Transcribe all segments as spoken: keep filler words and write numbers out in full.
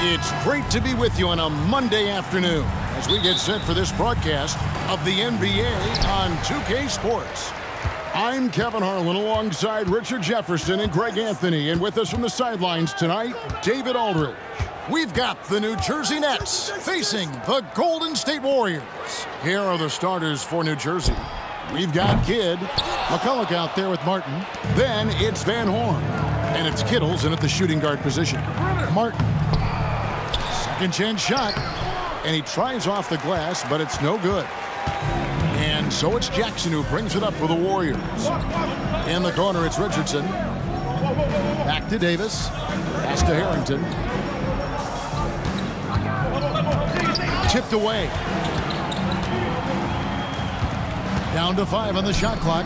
It's great to be with you on a Monday afternoon as we get set for this broadcast of the N B A on two K Sports. I'm Kevin Harlan alongside Richard Jefferson and Greg Anthony, and with us from the sidelines tonight, David Aldridge. We've got the New Jersey Nets facing the Golden State Warriors. Here are the starters for New Jersey. We've got Kidd, MacCulloch out there with Martin. Then it's Van Horn, and it's Kittles in at the shooting guard position. Martin. Second chance shot, and he tries off the glass, but it's no good. And so it's Jackson who brings it up for the Warriors. In the corner, it's Richardson. Back to Davis. Pass to Harrington. Tipped away. Down to five on the shot clock.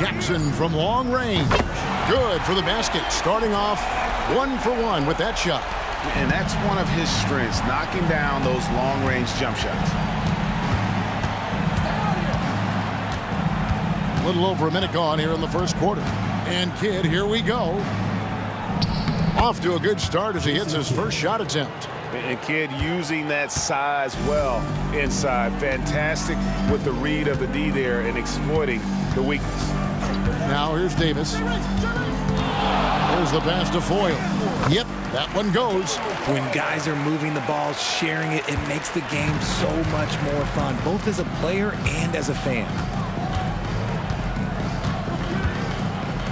Jackson from long range. Good for the basket. Starting off one for one with that shot. And that's one of his strengths, knocking down those long-range jump shots. A little over a minute gone here in the first quarter. And Kidd, here we go. Off to a good start as he hits his first shot attempt. And Kidd using that size well inside. Fantastic with the read of the D there and exploiting the weakness. Now here's Davis. Here's the pass to Foyle. Yep, that one goes. When guys are moving the ball, sharing it, it makes the game so much more fun, both as a player and as a fan.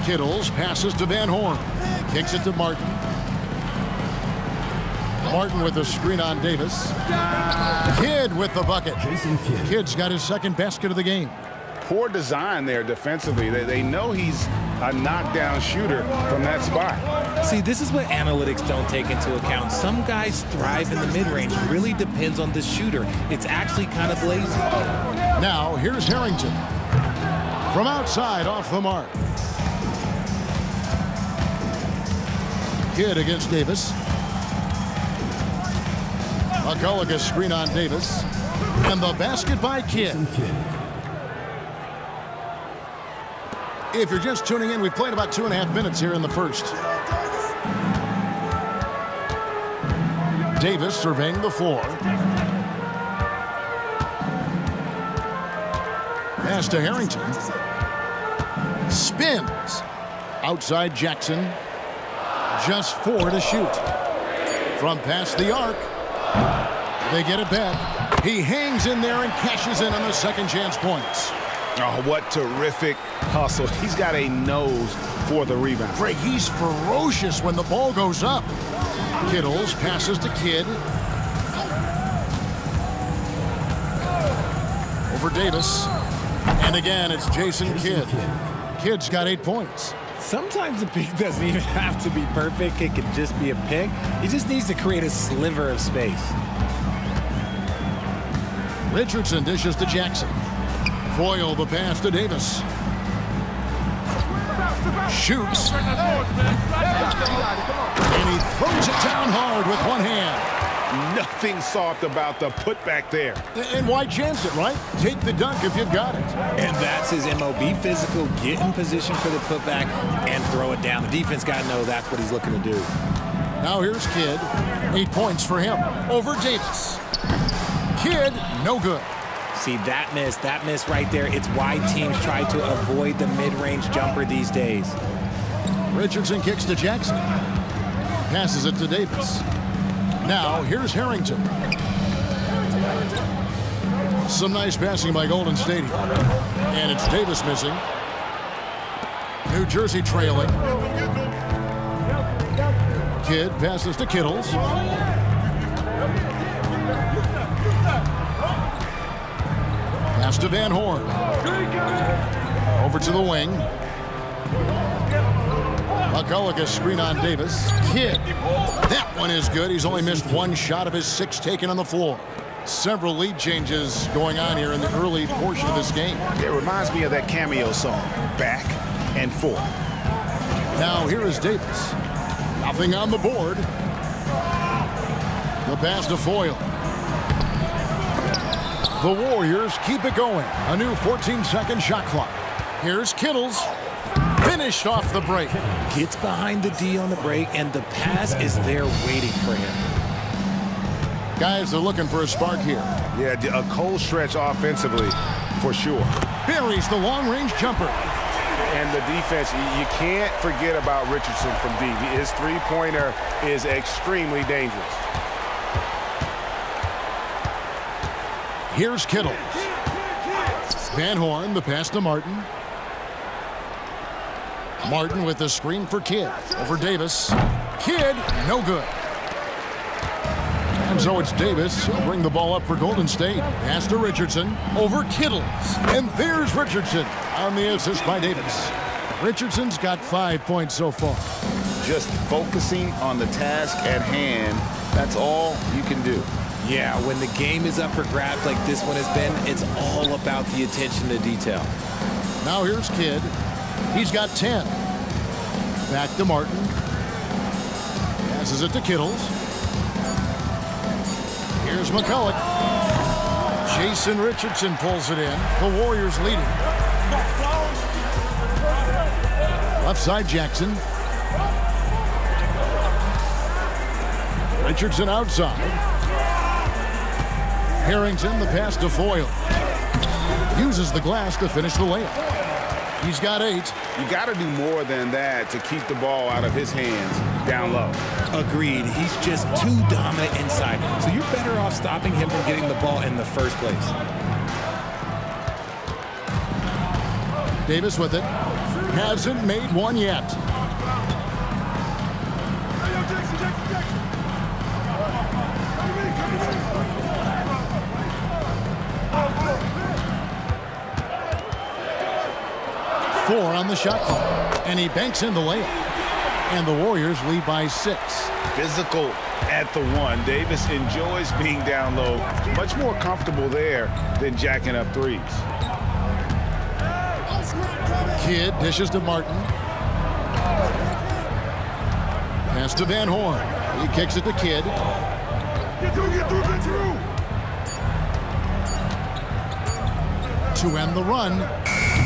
Kittles passes to Van Horn. Kicks it to Martin. Martin with a screen on Davis. Kidd with the bucket. Jason Kidd. Kidd's got his second basket of the game. Poor design there defensively. They, they know he's a knockdown shooter from that spot. See, this is what analytics don't take into account. Some guys thrive in the mid-range. Really depends on the shooter. It's actually kind of lazy. Now, here's Harrington. From outside, off the mark. Kidd against Davis. MacCulloch screen on Davis. And the basket by Kidd. If you're just tuning in, we've played about two and a half minutes here in the first. Davis surveying the floor. Pass to Harrington. Spins. Outside Jackson. Just four to shoot. From past the arc. They get it back. He hangs in there and cashes in on the second chance points. Oh, what terrific hustle. He's got a nose for the rebound. Greg, he's ferocious when the ball goes up. Kittles passes to Kidd. Over Davis. And again, it's Jason Kidd. Kidd's got eight points. Sometimes a pick doesn't even have to be perfect. It could just be a pick. He just needs to create a sliver of space. Richardson dishes to Jackson. Foyle the pass to Davis. Shoots. And he throws it down hard with one hand. Nothing soft about the putback there. And why chance it, right? Take the dunk if you've got it. And that's his M O. Be physical, get in position for the putback, and throw it down. The defense got to know that's what he's looking to do. Now here's Kidd. Eight points for him over Davis. Kidd, no good. See, that miss, that miss right there. It's why teams try to avoid the mid-range jumper these days. Richardson kicks to Jackson. Passes it to Davis. Now, here's Harrington. Some nice passing by Golden State. And it's Davis missing. New Jersey trailing. Kidd passes to Kittles. Pass to Van Horn. Over to the wing. MacCulloch screen on Davis. Kidd. That one is good. He's only missed one shot of his six taken on the floor. Several lead changes going on here in the early portion of this game. It reminds me of that Cameo song, Back and Forth. Now here is Davis. Nothing on the board. The pass to Foyle. The Warriors keep it going. A new fourteen second shot clock. Here's Kittles. finish off the break. Gets behind the D on the break, and the pass is there waiting for him. Guys are looking for a spark here. Yeah, a cold stretch offensively, for sure. Buries the long-range jumper. And the defense, you can't forget about Richardson from deep. His three-pointer is extremely dangerous. Here's Kittles. Van Horn, the pass to Martin. Martin with the screen for Kidd. Over Davis. Kidd, no good. And so it's Davis. He'll bring the ball up for Golden State. Pass to Richardson. Over Kittles. And there's Richardson on the assist by Davis. Richardson's got five points so far. Just focusing on the task at hand. That's all you can do. Yeah, when the game is up for grabs like this one has been, it's all about the attention to detail. Now here's Kidd. He's got ten. Back to Martin. Passes it to Kittles. Here's MacCulloch. Jason Richardson pulls it in. The Warriors leading. Left side, Jackson. Richardson outside. Harrington, the pass to Foyle. Uses the glass to finish the layup. He's got eight. You got to do more than that to keep the ball out of his hands down low. Agreed. He's just too dominant inside. So you're better off stopping him from getting the ball in the first place. Davis with it. Hasn't made one yet. Four on the shot clock, and he banks in the layup, and the Warriors lead by six. Physical at the one. Davis enjoys being down low, much more comfortable there than jacking up threes. Kidd dishes to Martin. Pass to Van Horn. He kicks it to Kidd. Get through, get through, get through. To end the run.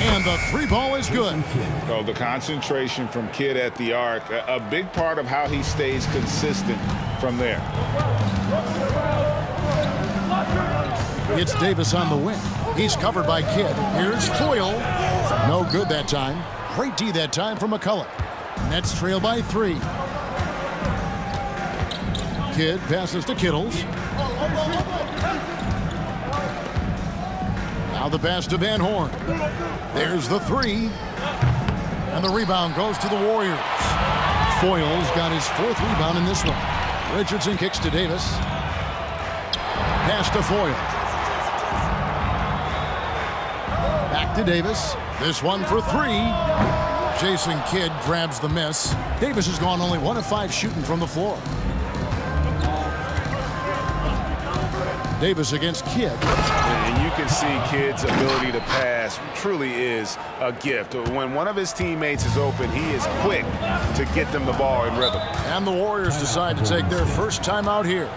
And the three ball is good. Oh, the concentration from Kidd at the arc, a, a big part of how he stays consistent from there. It's Davis on the wing. He's covered by Kidd. Here's Foyle. No good that time. Great D that time from MacCulloch. Nets trail by three. Kidd passes to Kittles. Now the pass to Van Horn. There's the three. And the rebound goes to the Warriors. Foyle's got his fourth rebound in this one. Richardson kicks to Davis. Pass to Foyle. Back to Davis. This one for three. Jason Kidd grabs the miss. Davis has gone only one of five shooting from the floor. Davis against Kidd. And you can see Kidd's ability to pass truly is a gift. When one of his teammates is open, he is quick to get them the ball in rhythm. And the Warriors decide to take their first timeout here.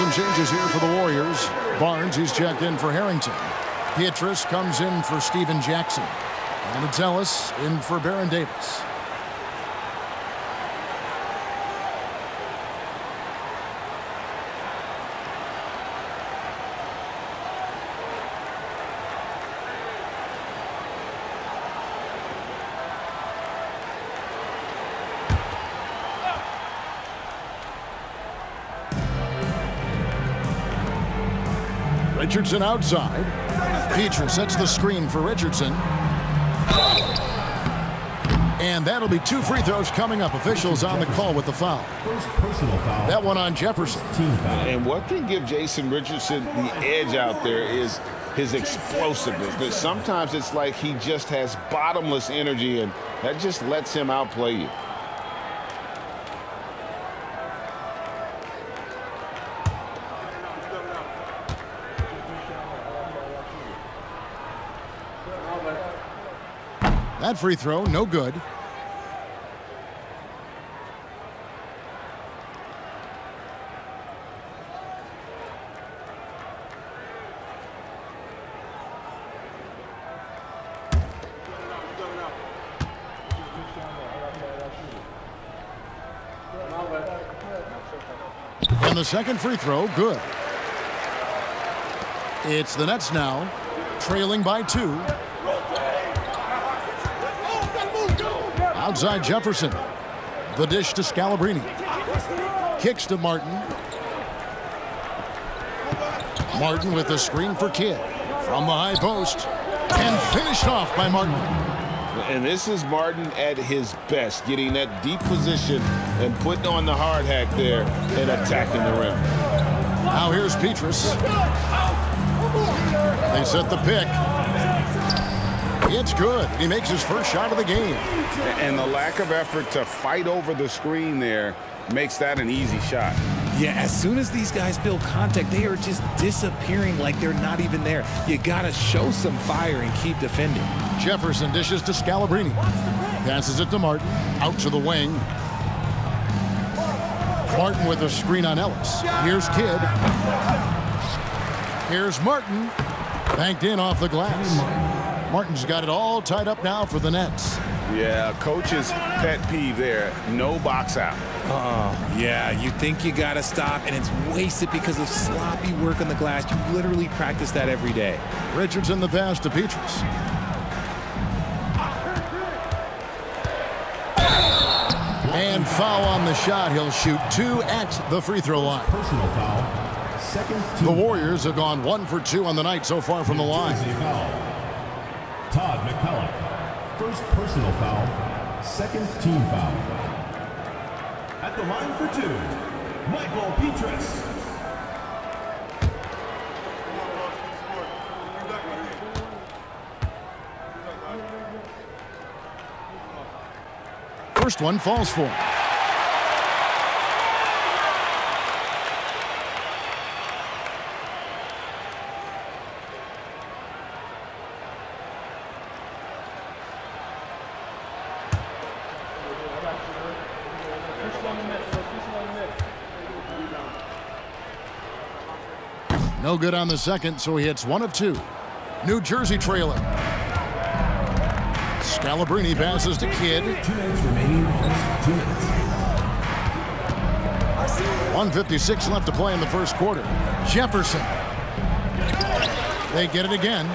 some changes here for the Warriors. Barnes, he's checked in for Harrington. Piétrus comes in for Steven Jackson. And it's Ellis in for Baron Davis. Richardson outside. Peaches sets the screen for Richardson. And that'll be two free throws coming up. Officials on the call with the foul. That one on Jefferson. And what can give Jason Richardson the edge out there is his explosiveness. But sometimes it's like he just has bottomless energy, and that just lets him outplay you. That free throw, no good. And the second free throw, good. It's the Nets now, trailing by two. Outside Jefferson. The dish to Scalabrini. Kicks to Martin. Martin with a screen for Kidd. From the high post. And finished off by Martin. And this is Martin at his best. Getting that deep position and putting on the hard hat there and attacking the rim. Now here's Piétrus. They set the pick. It's good. He makes his first shot of the game. And the lack of effort to fight over the screen there makes that an easy shot. Yeah, as soon as these guys build contact, they are just disappearing like they're not even there. You got to show some fire and keep defending. Jefferson dishes to Scalabrini. Passes it to Martin. Out to the wing. Martin with a screen on Ellis. Here's Kidd. Here's Martin. Banked in off the glass. Martin's got it all tied up now for the Nets. Yeah, coach's pet peeve there. No box out. Oh, yeah, you think you got to stop, and it's wasted because of sloppy work on the glass. You literally practice that every day. Richardson the pass to Peaches. And foul on the shot. He'll shoot two at the free throw line. Personal foul. Second two. The Warriors have gone one for two on the night so far from the line. Todd MacCulloch, first personal foul, second team foul. At the line for two, Michael Piétrus. First one falls for him. No good on the second, so he hits one of two. New Jersey trailing. Scalabrini passes to Kidd. Two minutes remaining. Two minutes. one fifty-six left to play in the first quarter. Jefferson. They get it again.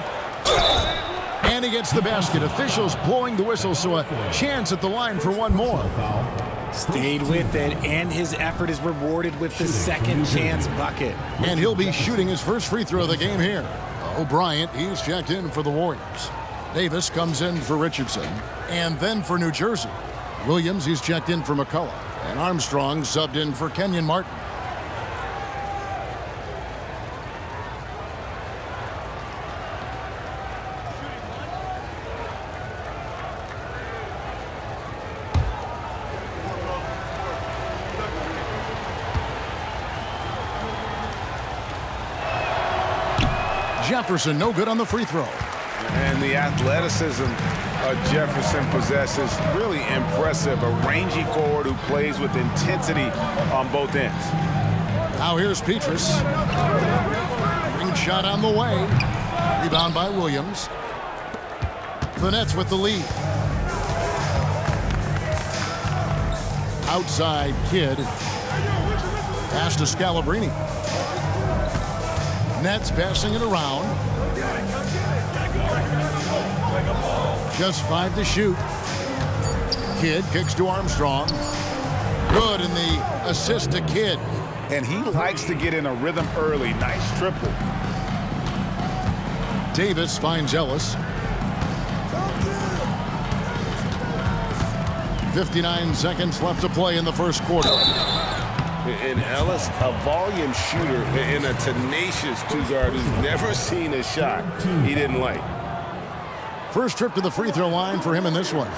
And he gets the basket. Officials blowing the whistle, so a chance at the line for one more. Stayed with it, and his effort is rewarded with the second chance bucket. And he'll be shooting his first free throw of the game here. O'Brien, he's checked in for the Warriors. Davis comes in for Richardson, and then for New Jersey. Williams, he's checked in for MacCulloch. And Armstrong subbed in for Kenyon Martin. Jefferson no good on the free throw. And the athleticism uh, Jefferson possesses, really impressive. A rangy forward who plays with intensity on both ends. Now here's Piétrus. Ring shot on the way. Rebound by Williams. The Nets with the lead. Outside Kidd. Pass to Scalabrini. Nets passing it around. Just five to shoot. Kidd kicks to Armstrong. Good, and the assist to Kidd. And he likes to get in a rhythm early. Nice triple. Davis finds Ellis. fifty-nine seconds left to play in the first quarter. And Ellis, a volume shooter and a tenacious two-guard who's never seen a shot he didn't like. First trip to the free throw line for him in this one.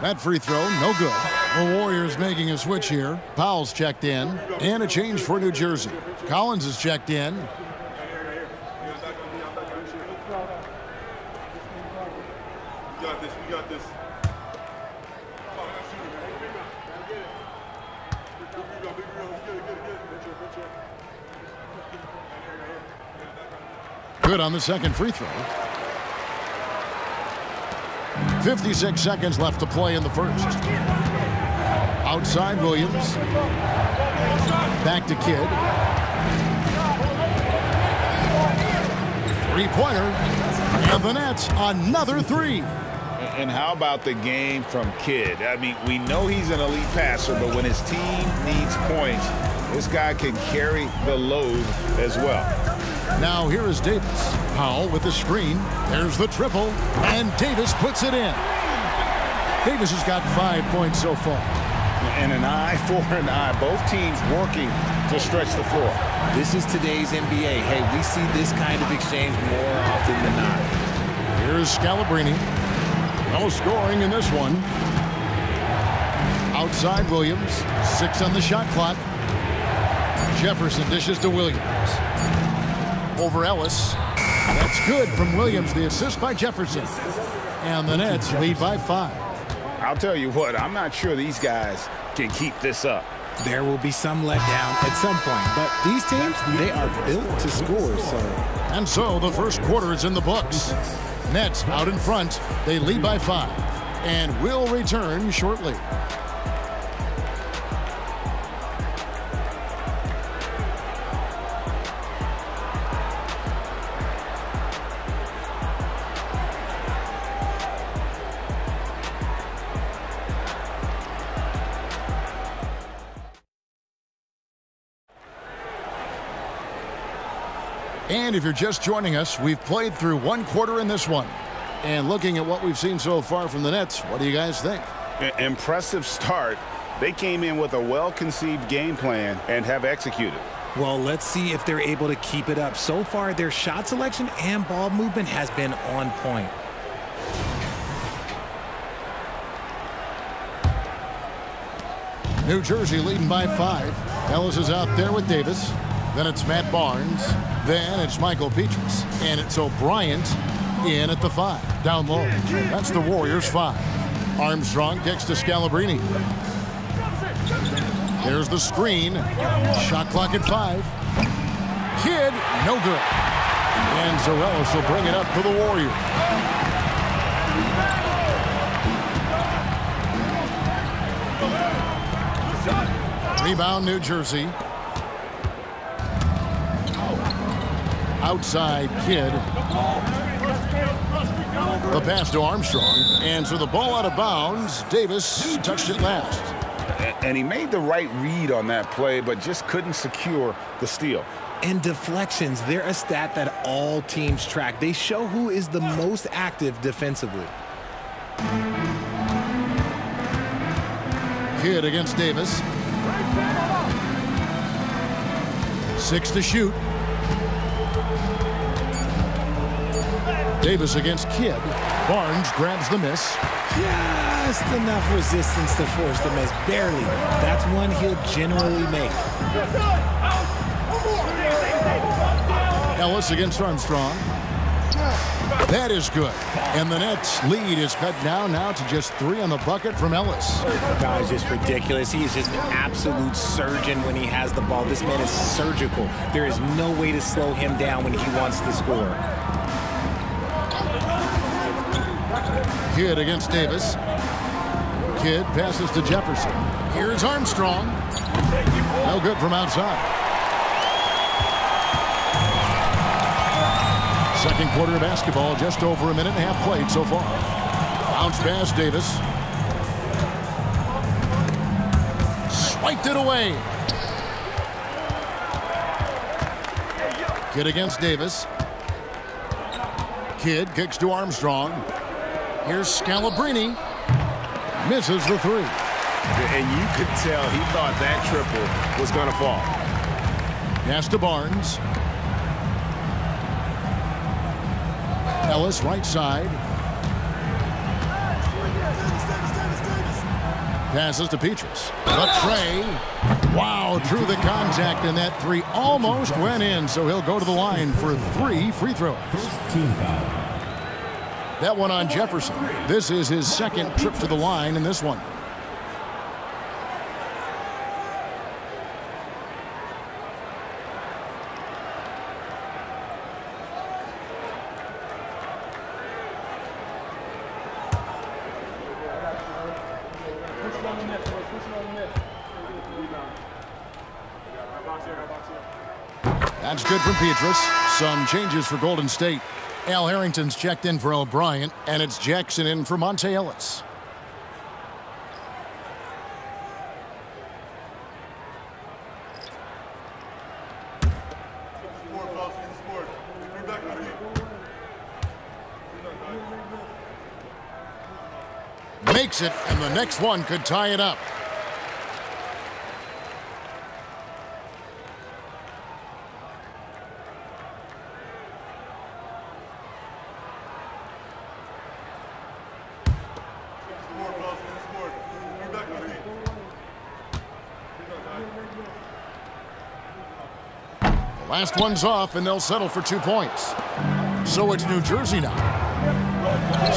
That free throw, no good. The Warriors making a switch here. Powell's checked in, and a change for New Jersey. Collins is checked in. We got this, we got this. Good on the second free throw. fifty-six seconds left to play in the first. Outside Williams. Back to Kidd. Three-pointer. And the Nets, another three. And how about the game from Kidd? I mean, we know he's an elite passer, but when his team needs points, this guy can carry the load as well. Now here is Davis. Powell with the screen. There's the triple, and Davis puts it in. Davis has got five points so far. And an eye for an eye. Both teams working to stretch the floor. This is today's N B A. Hey, we see this kind of exchange more often than not. Here's Scalabrini. No scoring in this one. Outside Williams. Six on the shot clock. Jefferson dishes to Williams. Over Ellis. That's good from Williams. The assist by Jefferson. And the Nets lead by five. I'll tell you what, I'm not sure these guys can keep this up. There will be some letdown at some point, but these teams, they are built to score. So. And so the first quarter is in the books. Nets out in front. They lead by five. And will return shortly. And if you're just joining us, we've played through one quarter in this one. And looking at what we've seen so far from the Nets, what do you guys think? Impressive start. They came in with a well-conceived game plan and have executed. Well, let's see if they're able to keep it up. So far, their shot selection and ball movement has been on point. New Jersey leading by five. Ellis is out there with Davis. Then it's Matt Barnes. Then it's Michael Piétrus. And it's O'Brien in at the five. Down low. That's the Warriors five. Armstrong kicks to Scalabrini. There's the screen. Shot clock at five. Kidd, no good. And Ellis will bring it up for the Warriors. Rebound, New Jersey. Outside Kidd. The pass to Armstrong. And so the ball out of bounds. Davis touched it last. And he made the right read on that play, but just couldn't secure the steal. And deflections, they're a stat that all teams track. They show who is the most active defensively. Kidd against Davis. Six to shoot. Davis against Kidd. Barnes grabs the miss. Just enough resistance to force the miss. Barely. That's one he'll generally make. Ellis against Armstrong. That is good. And the Nets' lead is cut down now to just three on the bucket from Ellis. Guy's just ridiculous. He is just an absolute surgeon when he has the ball. This man is surgical. There is no way to slow him down when he wants to score. Kidd against Davis. Kidd passes to Jefferson. Here's Armstrong. No good from outside. Second quarter of basketball, just over a minute and a half played so far. Bounce pass, Davis. Swiped it away. Kidd against Davis. Kidd kicks to Armstrong. Here's Scalabrini. Misses the three. And you could tell he thought that triple was going to fall. Pass to Barnes. Ellis, right side. Passes to Piétrus. But Trey, wow, drew the contact, and that three almost went in, so he'll go to the line for three free throws. That one on Jefferson. This is his second trip to the line in this one. That's good from Piétrus. Some changes for Golden State. Al Harrington's checked in for O'Brien, and it's Jackson in for Monte Ellis. Makes it, and the next one could tie it up. Last one's off, and they'll settle for two points. So it's New Jersey now.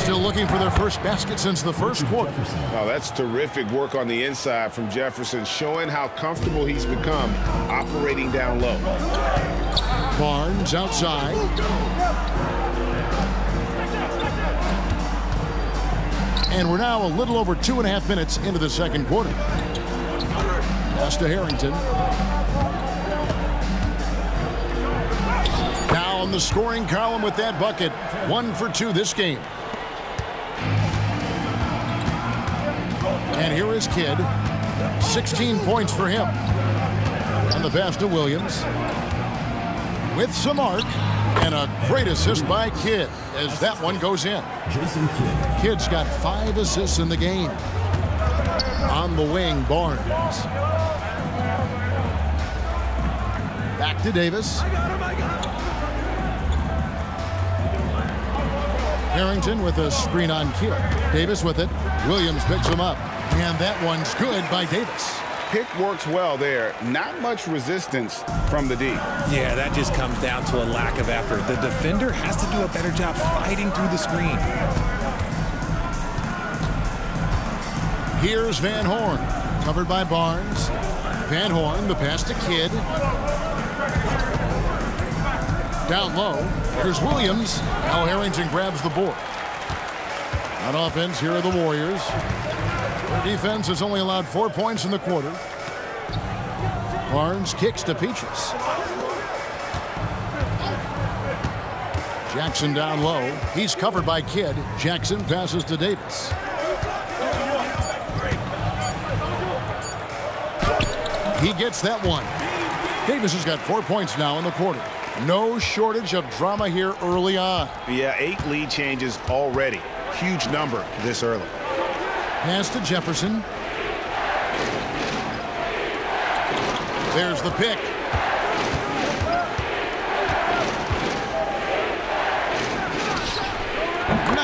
Still looking for their first basket since the first quarter. Oh, that's terrific work on the inside from Jefferson, showing how comfortable he's become operating down low. Barnes outside. And we're now a little over two and a half minutes into the second quarter. Pass to Harrington. On the scoring column with that bucket. One for two this game. And here is Kidd. sixteen points for him. On the pass to Williams. With some arc. And a great assist by Kidd as that one goes in. Kidd's got five assists in the game. On the wing, Barnes. Back to Davis. Harrington with a screen on Kidd. Davis with it. Williams picks him up. And that one's good by Davis. Pick works well there. Not much resistance from the D. Yeah, that just comes down to a lack of effort. The defender has to do a better job fighting through the screen. Here's Van Horn. Covered by Barnes. Van Horn, the pass to Kidd. Down low. Here's Williams. Now Harrington grabs the board. On offense, here are the Warriors. Their defense has only allowed four points in the quarter. Barnes kicks to Peaches. Jackson down low. He's covered by Kidd. Jackson passes to Davis. He gets that one. Davis has got four points now in the quarter. No shortage of drama here early on. Yeah, eight lead changes already. Huge number this early. Pass to Jefferson. There's the pick.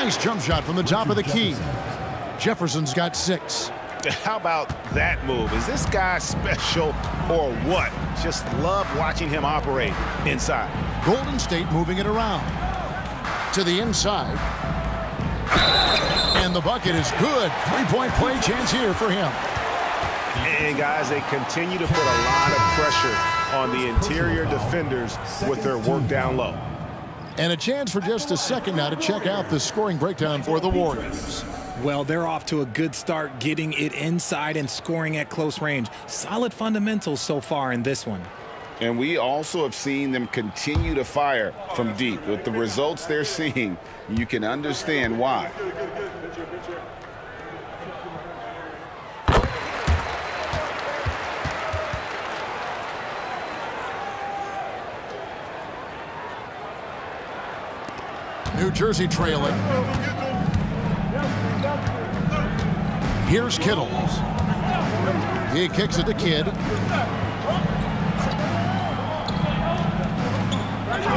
Nice jump shot from the top of the key. Jefferson's got six. How about that move? Is this guy special or what? Just love watching him operate inside. Golden State moving it around. To the inside. And the bucket is good. Three-point play chance here for him. And, guys, they continue to put a lot of pressure on the interior defenders with their work down low. And a chance for just a second now to check out the scoring breakdown for the Warriors. Well, they're off to a good start getting it inside and scoring at close range. Solid fundamentals so far in this one. And we also have seen them continue to fire from deep. With the results they're seeing, you can understand why. New Jersey trailing. Here's Kittles. He kicks it to Kidd.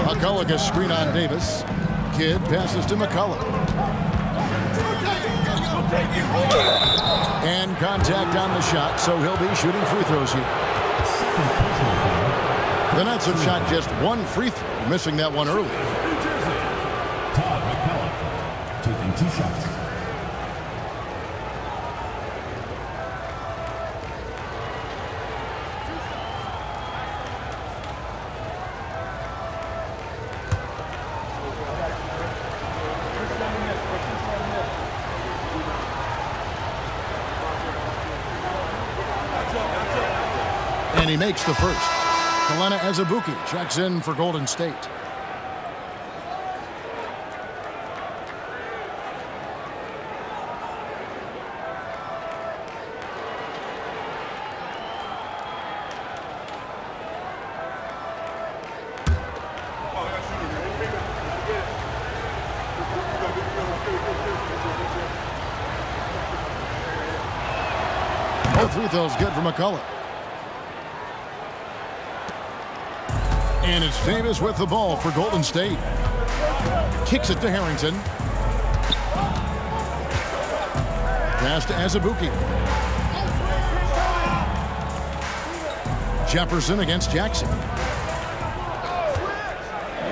MacCulloch has screen on Davis. Kidd passes to MacCulloch. And contact on the shot, so he'll be shooting free throws here. The Nets have shot just one free throw, missing that one early. Two shots. And he makes the first. Kalena Azubuike checks in for Golden State. Feels good for MacCulloch. And it's Davis with the ball for Golden State. Kicks it to Harrington. Pass to Azubuike. Jefferson against Jackson.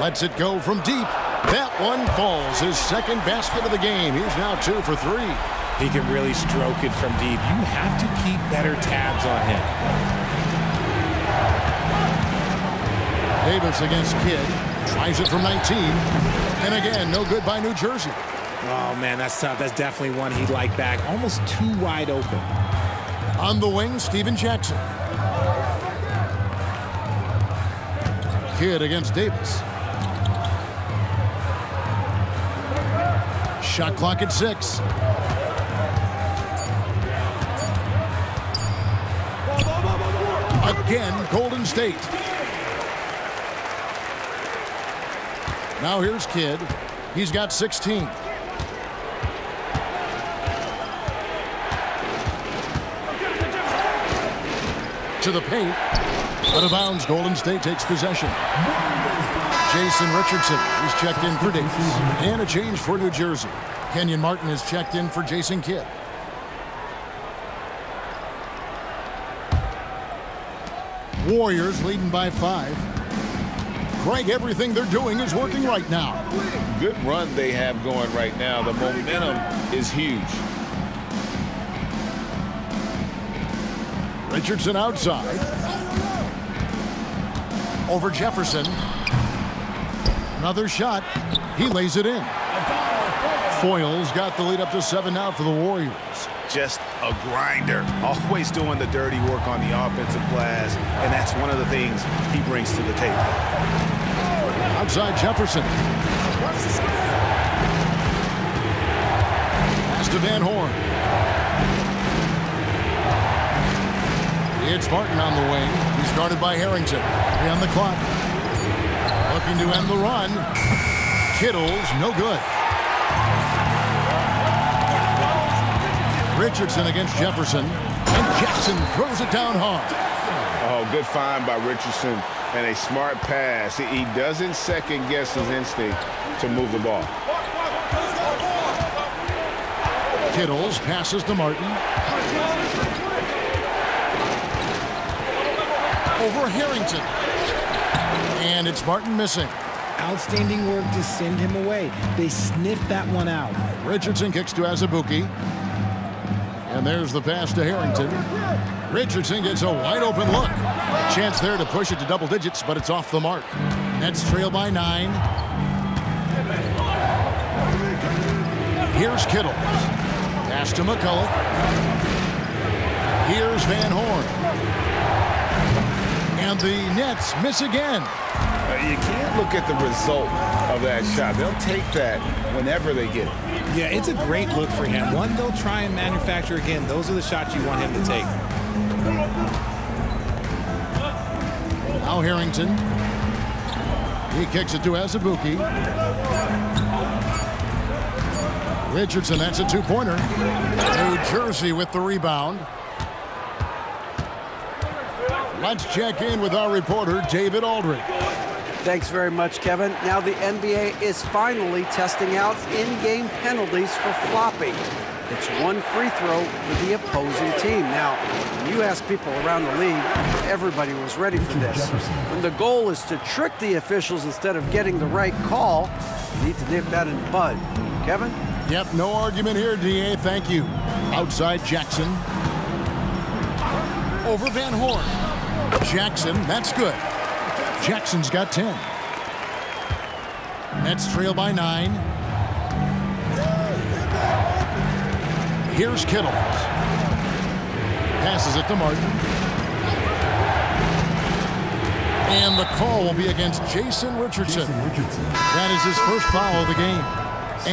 Lets it go from deep. That one falls. His second basket of the game. He's now two for three. He can really stroke it from deep. You have to keep better tabs on him. Davis against Kidd. Tries it from nineteen. And again, no good by New Jersey. Oh, man, that's tough. That's definitely one he'd like back. Almost too wide open. On the wing, Steven Jackson. Kidd against Davis. Shot clock at six. Again, Golden State. Now here's Kidd. He's got sixteen. To the paint. Out of bounds, Golden State takes possession. Jason Richardson is checked in for Davis. And a change for New Jersey. Kenyon Martin is checked in for Jason Kidd. Warriors leading by five. Greg, everything they're doing is working right now. Good run they have going right now. The momentum is huge. Richardson outside. Over Jefferson. Another shot. He lays it in. Foyle's got the lead up to seven now for the Warriors. Just a grinder, always doing the dirty work on the offensive glass, and that's one of the things he brings to the table. Outside Jefferson. Pass to Van Horn. It's Martin on the wing. He's guarded by Harrington. Three on the clock. Looking to end the run. Kittles, no good. Richardson against Jefferson, and Jackson throws it down hard. Oh, good find by Richardson, and a smart pass. He doesn't second guess his instinct to move the ball. Kittles passes to Martin. Over Harrington. And it's Martin missing. Outstanding work to send him away. They sniffed that one out. Richardson kicks to Azubuike. And there's the pass to Harrington. Richardson gets a wide open look. A chance there to push it to double digits, but it's off the mark. Nets trail by nine. Here's Kittles. Pass to MacCulloch. Here's Van Horn. And the Nets miss again. You can't look at the result of that shot. They'll take that whenever they get it. Yeah, it's a great look for him. One they'll try and manufacture again. Those are the shots you want him to take. Now Harrington. He kicks it to Azubuike. Richardson, that's a two-pointer. New Jersey with the rebound. Let's check in with our reporter, David Aldridge. Thanks very much, Kevin. Now the N B A is finally testing out in-game penalties for flopping. It's one free throw for the opposing team. Now, when you ask people around the league, everybody was ready for this. When the goal is to trick the officials instead of getting the right call, you need to nip that in the bud. Kevin? Yep, no argument here, D A. Thank you. Outside Jackson. Over Van Horn. Jackson, that's good. Jackson's got ten. Nets trail by nine. Here's Kittles. Passes it to Martin. And the call will be against Jason Richardson. Jason Richardson. That is his first foul of the game.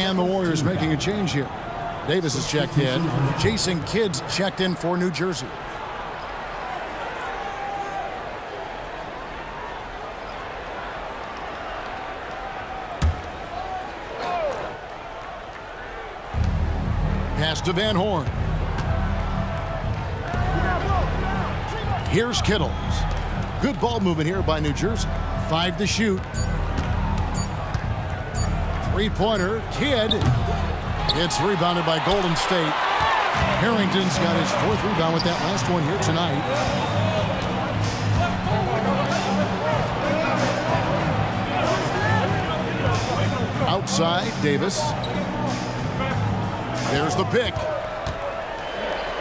And the Warriors making a change here. Davis has checked in. Jason Kidd's checked in for New Jersey. Pass to Van Horn. Here's Kittles. Good ball movement here by New Jersey. Five to shoot. Three-pointer, Kidd. It's rebounded by Golden State. Harrington's got his fourth rebound with that last one here tonight. Outside, Davis. There's the pick.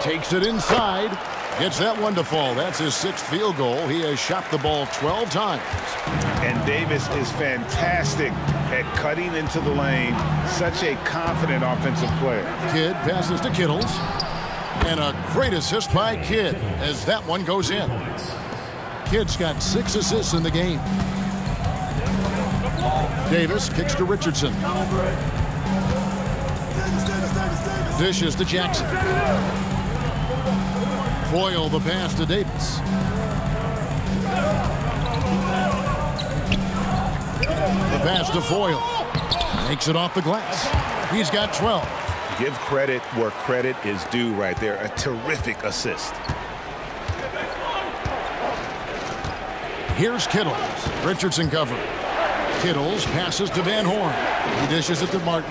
Takes it inside. Gets that one to fall. That's his sixth field goal. He has shot the ball twelve times. And Davis is fantastic at cutting into the lane. Such a confident offensive player. Kidd passes to Kittles. And a great assist by Kidd as that one goes in. Kidd's got six assists in the game. Davis kicks to Richardson. Dishes to Jackson. Foyle the pass to Davis. The pass to Foyle. Makes it off the glass. He's got twelve. Give credit where credit is due right there. A terrific assist. Here's Kittles. Richardson covered. Kittles passes to Van Horn. He dishes it to Martin.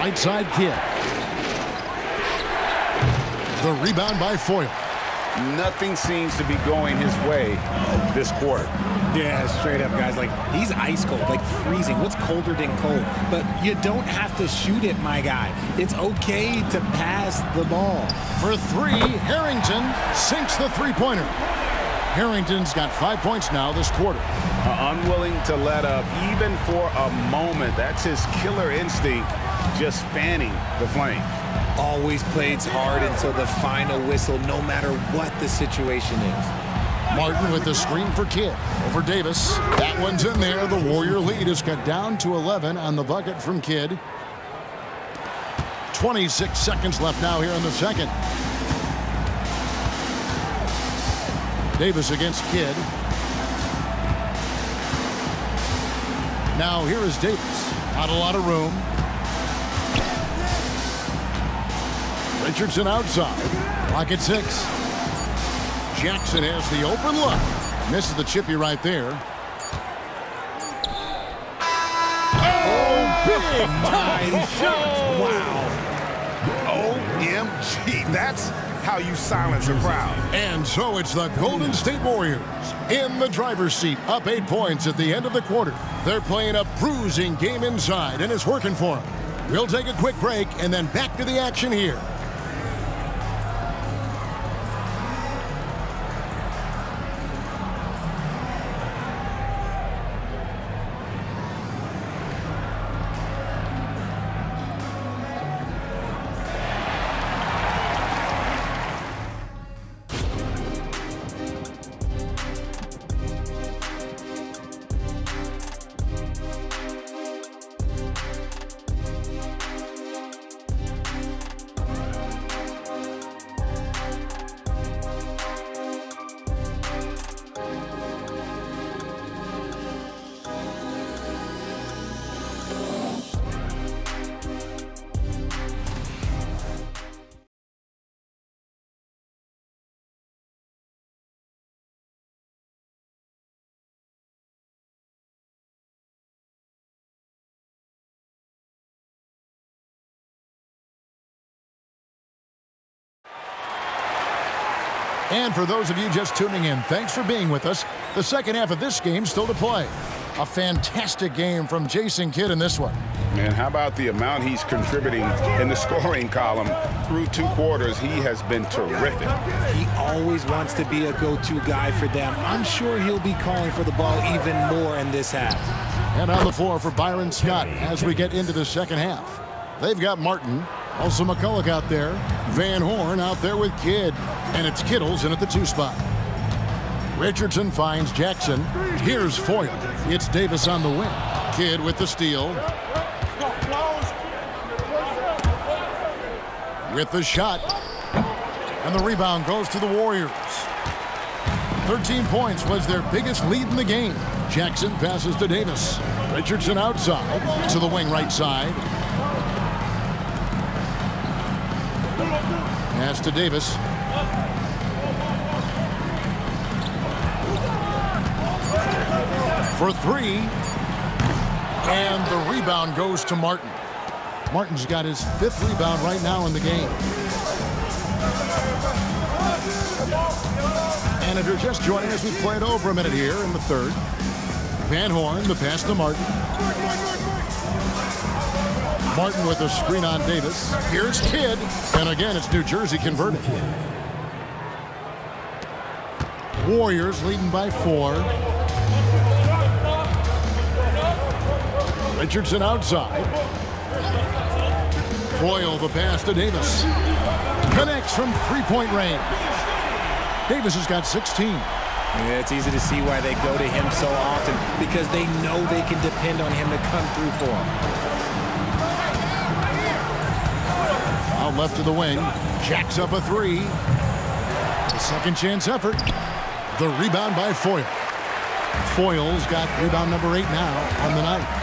Right side Kidd. The rebound by Foyle. Nothing seems to be going his way this quarter. Yeah, straight up, guys. Like, he's ice cold, like freezing. What's colder than cold? But you don't have to shoot it, my guy. It's okay to pass the ball. For three, Harrington sinks the three-pointer. Harrington's got five points now this quarter. Uh, unwilling to let up, even for a moment. That's his killer instinct, just fanning the flame. Always plays hard until the final whistle, no matter what the situation is. Martin with the screen for Kidd. Over Davis. That one's in there. The Warrior lead is cut down to eleven on the bucket from Kidd. twenty-six seconds left now here in the second. Davis against Kidd. Now here is Davis. Not a lot of room. Richardson outside. Clock at six. Jackson has the open look. Misses the chippy right there. Oh, big Big time shot. Wow. O M G. That's how you silence a crowd. And so it's the Golden State Warriors in the driver's seat, up eight points at the end of the quarter. They're playing a bruising game inside, and it's working for them. We'll take a quick break and then back to the action here. And for those of you just tuning in, thanks for being with us. The second half of this game still to play. A fantastic game from Jason Kidd in this one. Man, how about the amount he's contributing in the scoring column through two quarters? He has been terrific. He always wants to be a go-to guy for them. I'm sure he'll be calling for the ball even more in this half. And on the floor for Byron Scott as we get into the second half. They've got Martin, also MacCulloch out there, Van Horn out there with Kidd. And it's Kittles in at the two spot. Richardson finds Jackson. Here's Foyle. It's Davis on the wing. Kidd with the steal. With the shot. And the rebound goes to the Warriors. thirteen points was their biggest lead in the game. Jackson passes to Davis. Richardson outside to the wing right side. Pass to Davis. For three, and the rebound goes to Martin. Martin's got his fifth rebound right now in the game. And if you're just joining us, we've played over a minute here in the third. Van Horn, the pass to Martin. Martin with a screen on Davis. Here's Kidd, and again, it's New Jersey converted. Warriors leading by four. Richardson outside. Foyle the pass to Davis. Connects from three-point range. Davis has got sixteen. Yeah, it's easy to see why they go to him so often, because they know they can depend on him to come through for them. Out left to the wing. Jacks up a three. A second chance effort. The rebound by Foyle. Foyle's got rebound number eight now on the night.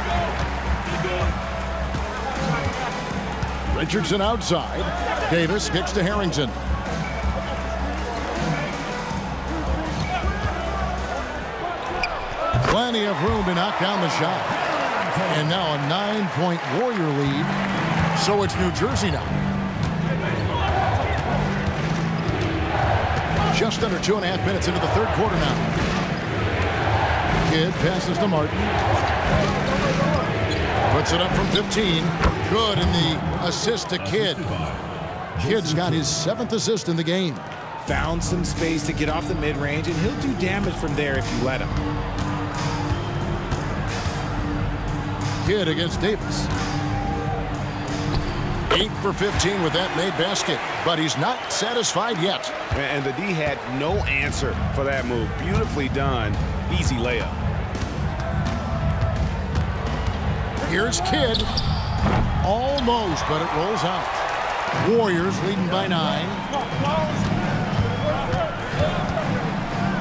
Richardson outside. Davis kicks to Harrington. Plenty of room to knock down the shot. And now a nine-point Warrior lead. So it's New Jersey now. Just under two and a half minutes into the third quarter now. Kidd passes to Martin. Puts it up from fifteen. Good in the assist to Kidd. Kidd's got his seventh assist in the game. Found some space to get off the mid-range, and he'll do damage from there if you let him. Kidd against Davis. eight for fifteen with that made basket, but he's not satisfied yet. And the D had no answer for that move. Beautifully done. Easy layup. Here's Kidd. Almost, but it rolls out. Warriors leading by nine.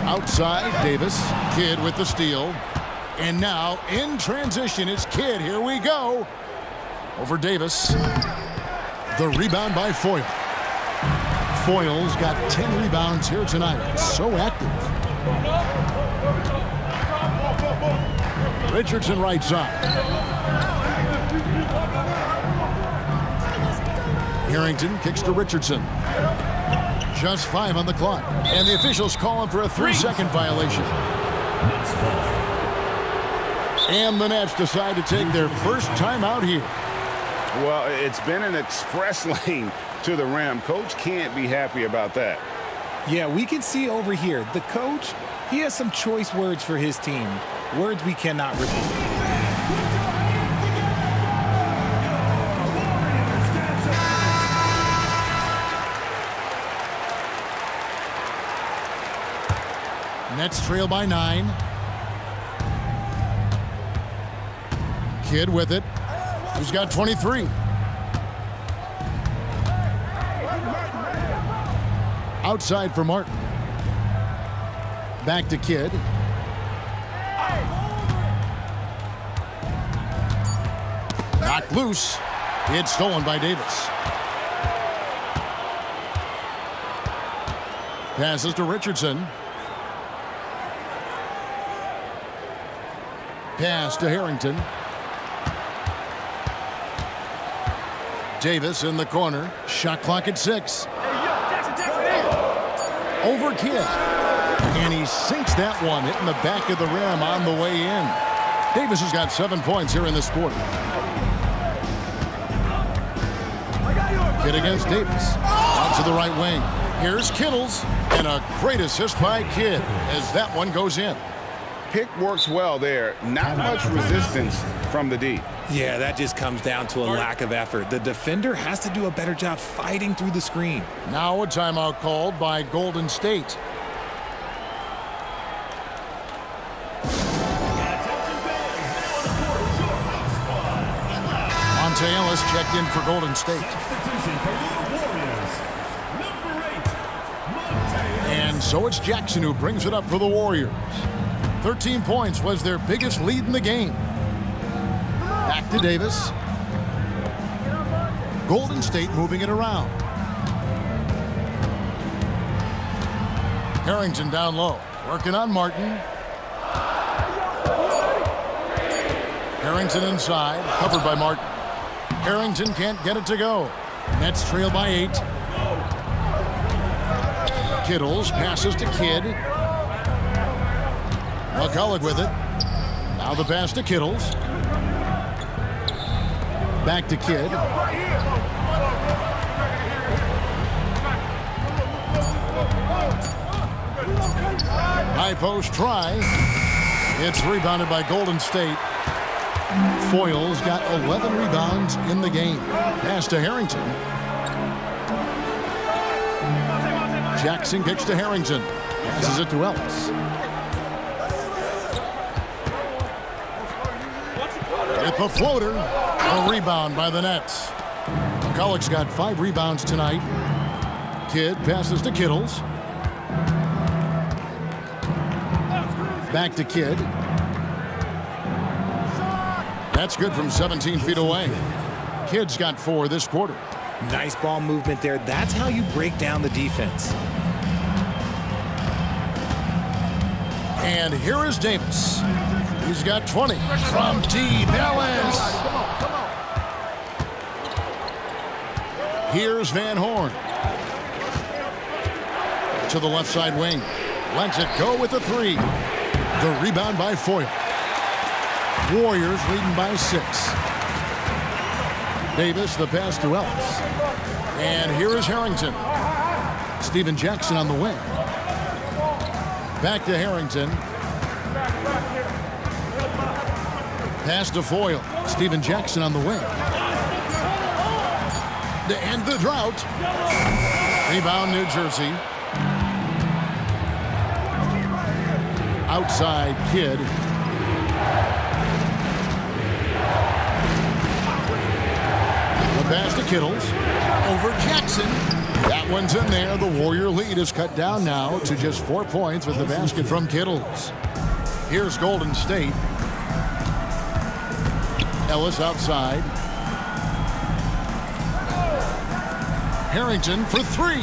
Outside, Davis. Kidd with the steal. And now, in transition, it's Kidd. Here we go. Over Davis. The rebound by Foyle. Foyle's got ten rebounds here tonight. So active. Richardson right side. Harrington kicks to Richardson. Just five on the clock. And the officials call him for a three-second violation. And the Nets decide to take their first timeout here. Well, it's been an express lane to the rim. Coach can't be happy about that. Yeah, we can see over here, the coach, he has some choice words for his team. Words we cannot repeat. Nets trail by nine. Kidd with it. He's got twenty-three. Outside for Martin. Back to Kidd. Knocked loose. It's stolen by Davis. Passes to Richardson. Pass to Harrington. Davis in the corner. Shot clock at six. Over Kidd. And he sinks that one, hitting the back of the rim on the way in. Davis has got seven points here in this quarter. Kidd against Davis. Out to the right wing. Here's Kittles. And a great assist by Kidd as that one goes in. Pick works well there. Not much resistance from the deep. Yeah, that just comes down to a lack of effort. The defender has to do a better job fighting through the screen. Now a timeout called by Golden State. Monte Ellis checked in for Golden State. And so it's Jackson who brings it up for the Warriors. thirteen points was their biggest lead in the game. Back to Davis. Golden State moving it around. Harrington down low, working on Martin. Harrington inside, covered by Martin. Harrington can't get it to go. Nets trail by eight. Kittles passes to Kidd. MacCulloch with it. Now the pass to Kittles. Back to Kidd. High post try. It's rebounded by Golden State. Foyle's got eleven rebounds in the game. Pass to Harrington. Jackson kicks to Harrington. Passes it to Ellis. With a floater, a rebound by the Nets. MacCulloch's got five rebounds tonight. Kidd passes to Kittles. Back to Kidd. That's good from seventeen feet away. Kidd's got four this quarter. Nice ball movement there. That's how you break down the defense. And here is Davis. He's got twenty from deep. Ellis. Here's Van Horn. To the left side wing. Lets it go with the three. The rebound by Foyle. Warriors leading by six. Davis the pass to Ellis. And here is Harrington. Steven Jackson on the wing. Back to Harrington. Pass to Foyle. Steven Jackson on the wing. To end the drought. Rebound, New Jersey. Outside Kidd. The pass to Kittles. Over Jackson. That one's in there. The Warrior lead is cut down now to just four points with the basket from Kittles. Here's Golden State. Ellis outside. Harrington for three.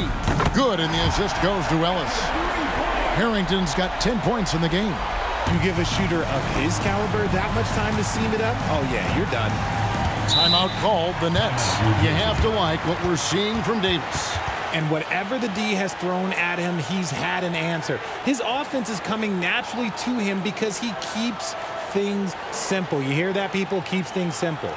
Good, and the assist goes to Ellis. Harrington's got ten points in the game. You give a shooter of his caliber that much time to seam it up? Oh, yeah, you're done. Timeout called the Nets. You have to like what we're seeing from Davis. And whatever the D has thrown at him, he's had an answer. His offense is coming naturally to him because he keeps things simple. You hear that, people? Keeps things simple.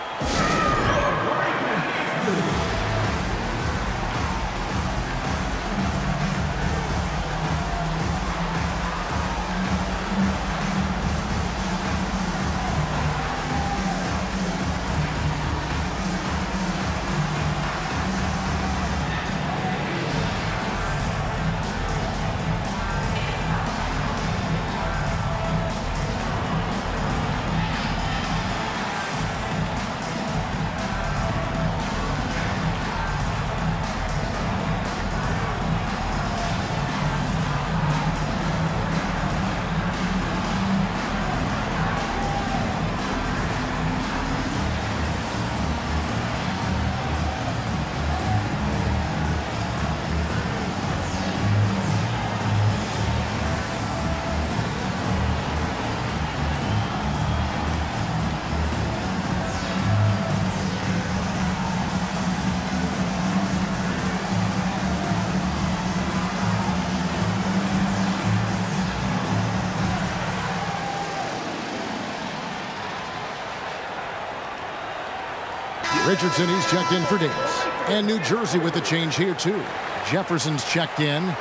Richardson, he's checked in for Davis. And New Jersey with a change here, too. Jefferson's checked in.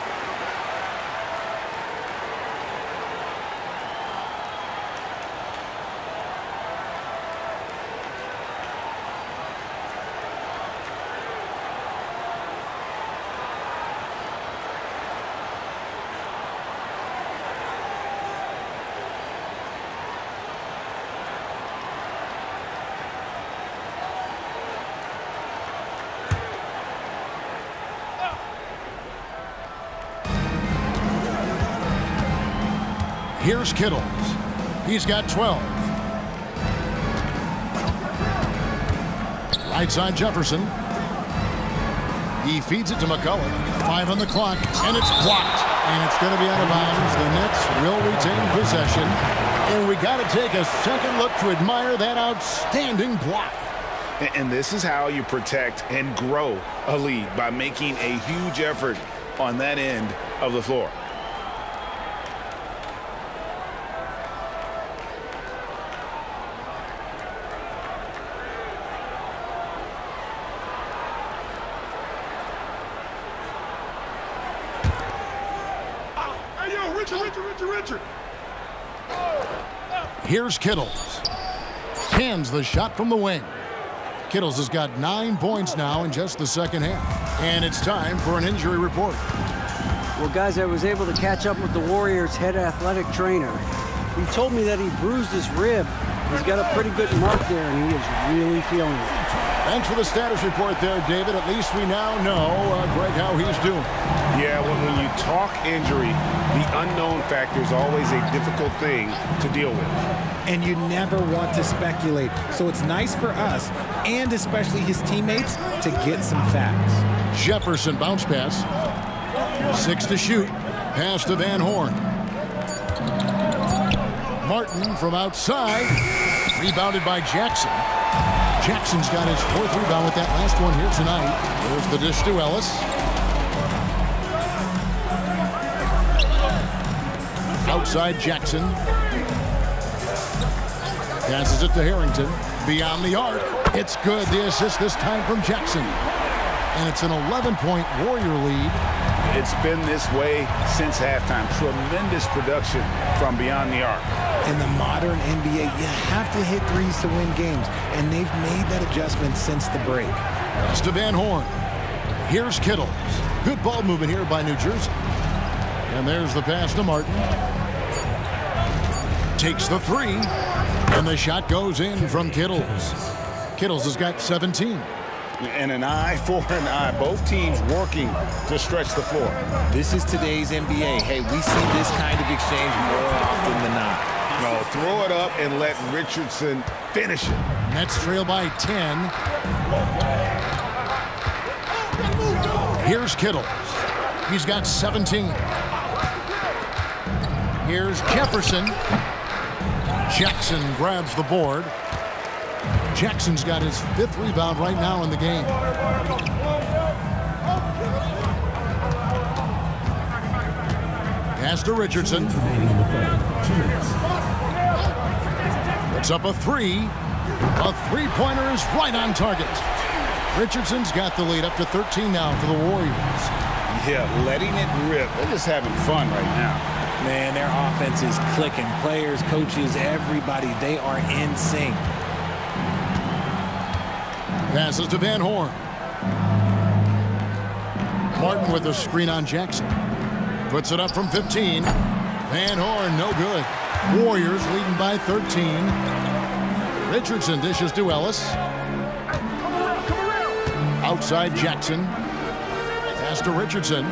Here's Kittles. He's got twelve. Right side Jefferson. He feeds it to MacCulloch. Five on the clock, and it's blocked. And it's going to be out of bounds. The Nets will retain possession. And we got to take a second look to admire that outstanding block. And this is how you protect and grow a lead, by making a huge effort on that end of the floor. Here's Kittles. Hands the shot from the wing. Kittles has got nine points now in just the second half. And it's time for an injury report. Well, guys, I was able to catch up with the Warriors' head athletic trainer. He told me that he bruised his rib. He's got a pretty good mark there, and he is really feeling it. Thanks for the status report there, David. At least we now know, uh, Greg, how he's doing. Yeah, well, when you talk injury, the unknown factor is always a difficult thing to deal with. And you never want to speculate. So it's nice for us, and especially his teammates, to get some facts. Jefferson bounce pass. Six to shoot. Pass to Van Horn. Martin from outside. Rebounded by Jackson. Jackson's got his fourth rebound with that last one here tonight. There's the dish to Ellis. Outside Jackson. Passes it to Harrington. Beyond the arc. It's good. The assist this time from Jackson. And it's an eleven point Warrior lead. It's been this way since halftime. Tremendous production from beyond the arc. In the modern N B A, you have to hit threes to win games. And they've made that adjustment since the break. Pass to Van Horn. Here's Kittles. Good ball movement here by New Jersey. And there's the pass to Martin. Takes the three. And the shot goes in from Kittles. Kittles has got seventeen. And an eye for an eye. Both teams working to stretch the floor. This is today's N B A. Hey, we see this kind of exchange more often than not. No, throw it up and let Richardson finish it. Nets trail by ten. Here's Kittles. He's got seventeen. Here's Jefferson. Jackson grabs the board. Jackson's got his fifth rebound right now in the game. Pass to Richardson. Puts up a three. A three-pointer is right on target. Richardson's got the lead up to thirteen now for the Warriors. Yeah, letting it rip. They're just having fun right now. Man, their offense is clicking. Players, coaches, everybody, they are in sync. Passes to Van Horn. Martin with a screen on Jackson. Puts it up from fifteen. Van Horn, no good. Warriors leading by thirteen. Richardson dishes to Ellis. Outside Jackson. Pass to Richardson.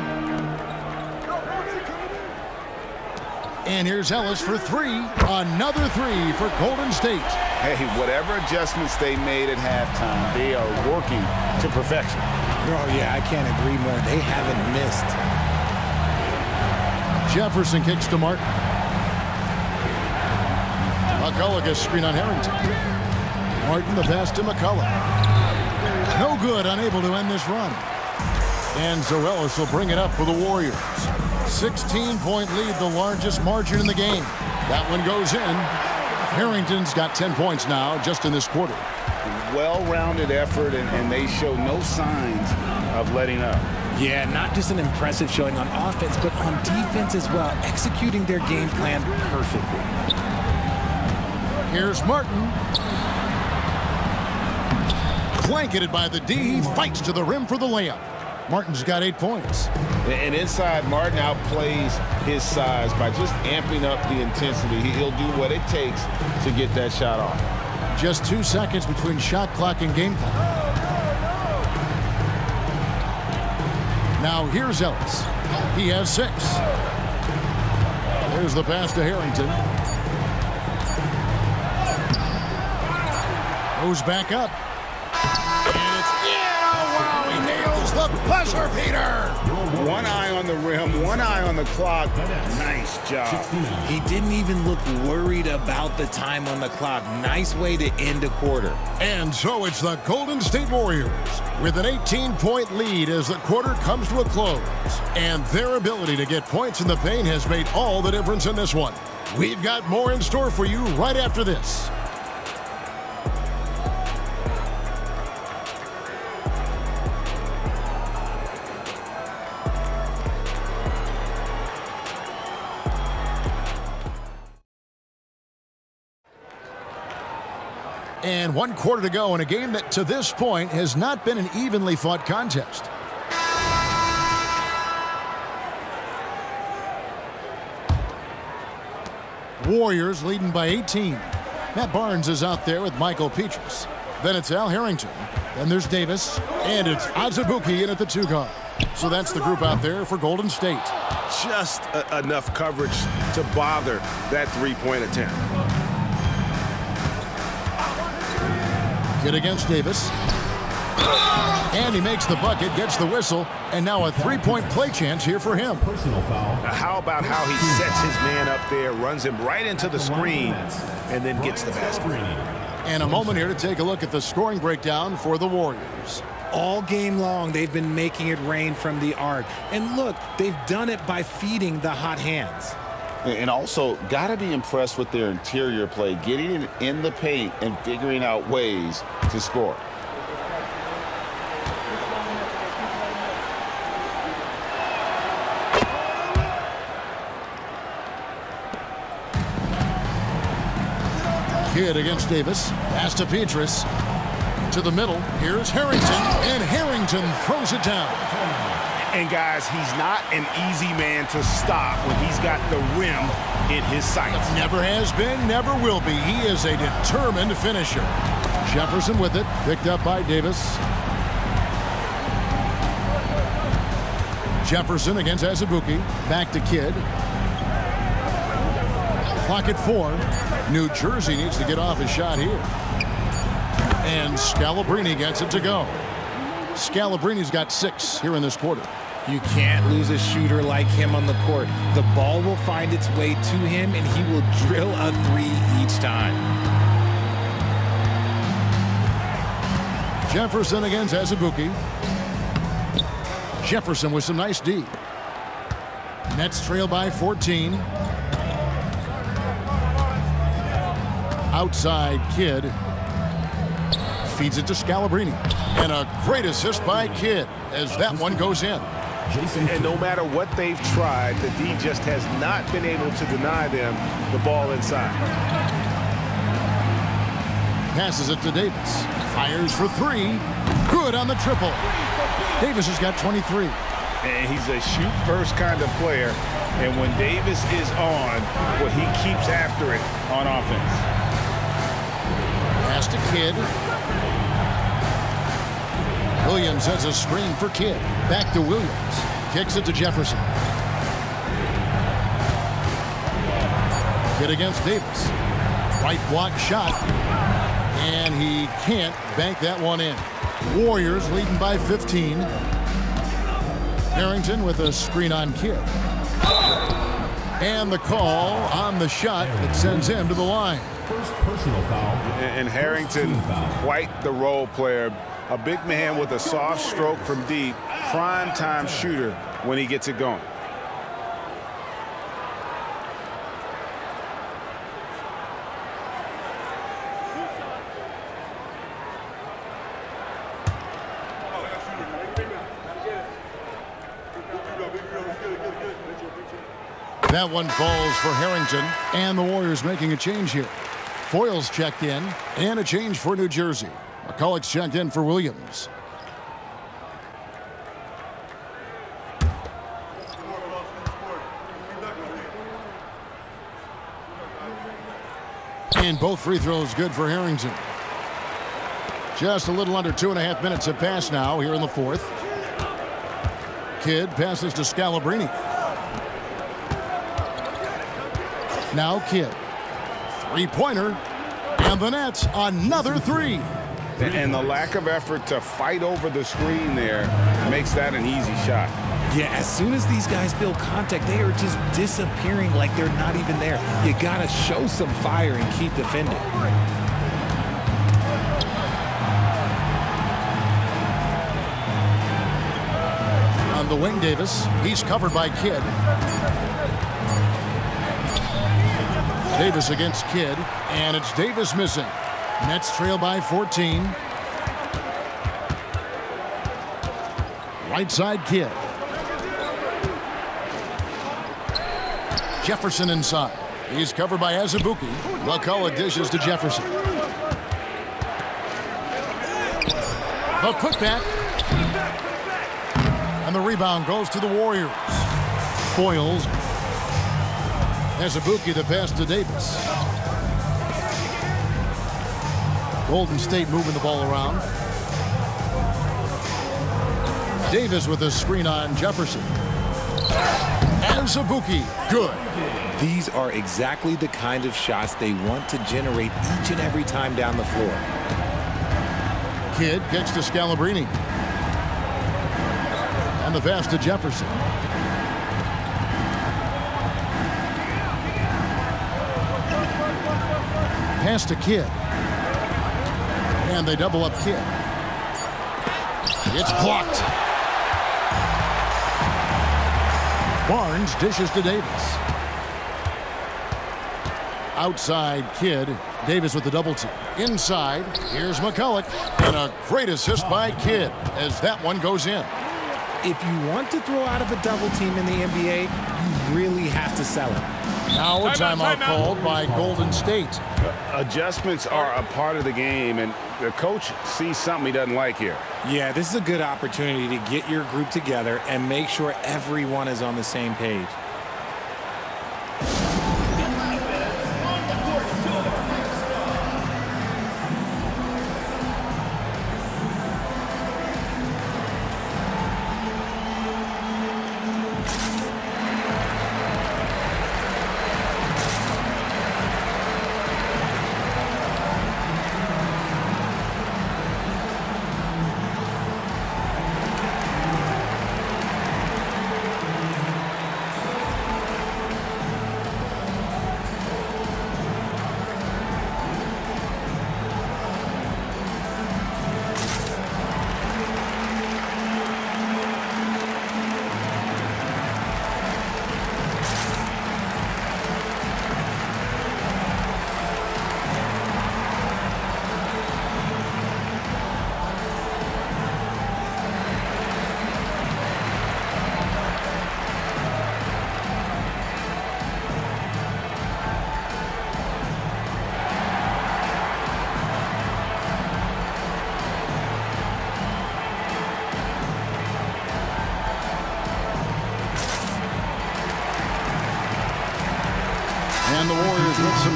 And here's Ellis for three. Another three for Golden State. Hey, whatever adjustments they made at halftime, they are working to perfection. Oh, yeah, I can't agree more. They haven't missed. Jefferson kicks to Martin. MacCulloch gets screen on Harrington. Martin the pass to MacCulloch. No good, unable to end this run. And so Ellis will bring it up for the Warriors. sixteen-point lead, the largest margin in the game. That one goes in. Harrington's got ten points now, just in this quarter. Well-rounded effort, and, and they show no signs of letting up. Yeah, not just an impressive showing on offense, but on defense as well, executing their game plan perfectly. Here's Martin. Blanketed by the D, he fights to the rim for the layup. Martin's got eight points. And inside, Martin outplays his size by just amping up the intensity. He'll do what it takes to get that shot off. Just two seconds between shot clock and game clock. Now here's Ellis. He has six. There's the pass to Harrington. Goes back up. And it's yeah! Wow! He nails the buzzer beater. One eye on the rim, one eye on the clock. Nice job. He didn't even look worried about the time on the clock. Nice way to end a quarter. And so it's the Golden State Warriors with an eighteen-point lead as the quarter comes to a close. And their ability to get points in the paint has made all the difference in this one. We've got more in store for you right after this. And one quarter to go in a game that, to this point, has not been an evenly fought contest. Warriors leading by eighteen. Matt Barnes is out there with Michael Peaches. Then it's Al Harrington. Then there's Davis. And it's Azubuike in at the two guard. So that's the group out there for Golden State. Just enough coverage to bother that three-point attempt. It against Davis, and he makes the bucket, gets the whistle, and now a three-point play chance here for him. Personal foul. Now how about how he sets his man up there, runs him right into the screen, and then gets the basket. And a moment here to take a look at the scoring breakdown for the Warriors. All game long, they've been making it rain from the arc, and look, they've done it by feeding the hot hands. And also, got to be impressed with their interior play, getting it in the paint and figuring out ways to score. Kidd against Davis. Pass to Piétrus. To the middle. Here's Harrington. And Harrington throws it down. And, guys, he's not an easy man to stop when he's got the rim in his sights. Never has been, never will be. He is a determined finisher. Jefferson with it, picked up by Davis. Jefferson against Azubuike. Back to Kidd. Clock at four. New Jersey needs to get off his shot here. And Scalabrini gets it to go. Scalabrini's got six here in this quarter. You can't lose a shooter like him on the court. The ball will find its way to him, and he will drill a three each time. Jefferson against Azubuike. Jefferson with some nice D. Nets trail by fourteen. Outside Kidd. Feeds it to Scalabrini. And a great assist by Kidd as that one goes in. And no matter what they've tried, the D just has not been able to deny them the ball inside. Passes it to Davis. Fires for three. Good on the triple. Davis has got twenty-three. And he's a shoot-first kind of player. And when Davis is on, well, he keeps after it on offense. Pass to Kidd. Williams has a screen for Kidd. Back to Williams. Kicks it to Jefferson. Kidd against Davis. Right block shot. And he can't bank that one in. Warriors leading by fifteen. Harrington with a screen on Kidd. And the call on the shot that sends him to the line. First personal foul. And Harrington, quite the role player. A big man with a soft stroke from deep, prime time shooter when he gets it going. That one falls for Harrington, and the Warriors making a change here. Foyle's checked in, and a change for New Jersey. MacCulloch's checked in for Williams. And both free throws good for Harrington. Just a little under two and a half minutes have passed now here in the fourth. Kidd passes to Scalabrini. Now Kidd. Three-pointer. And the Nets, another three. And the lack of effort to fight over the screen there makes that an easy shot. Yeah, as soon as these guys build contact, they are just disappearing like they're not even there. You got to show some fire and keep defending. On the wing, Davis. He's covered by Kidd. Davis against Kidd, and it's Davis missing. Nets trail by fourteen. Right side Kidd. Jefferson inside. He's covered by Azubuike. MacCulloch dishes to Jefferson. A putback. And the rebound goes to the Warriors. Foyle's. Azubuike the pass to Davis. Golden State moving the ball around. Davis with a screen on Jefferson. Azubuike, good. These are exactly the kind of shots they want to generate each and every time down the floor. Kidd kicks to Scalabrini. And the pass to Jefferson. Pass to Kidd. And they double up Kidd. It's blocked. Barnes dishes to Davis. Outside Kidd. Davis with the double team. Inside. Here's MacCulloch. And a great assist by Kidd as that one goes in. If you want to throw out of a double team in the N B A, you really have to sell it. Now a timeout called by Golden State. Adjustments are a part of the game, and the coach sees something he doesn't like here. Yeah, this is a good opportunity to get your group together and make sure everyone is on the same page.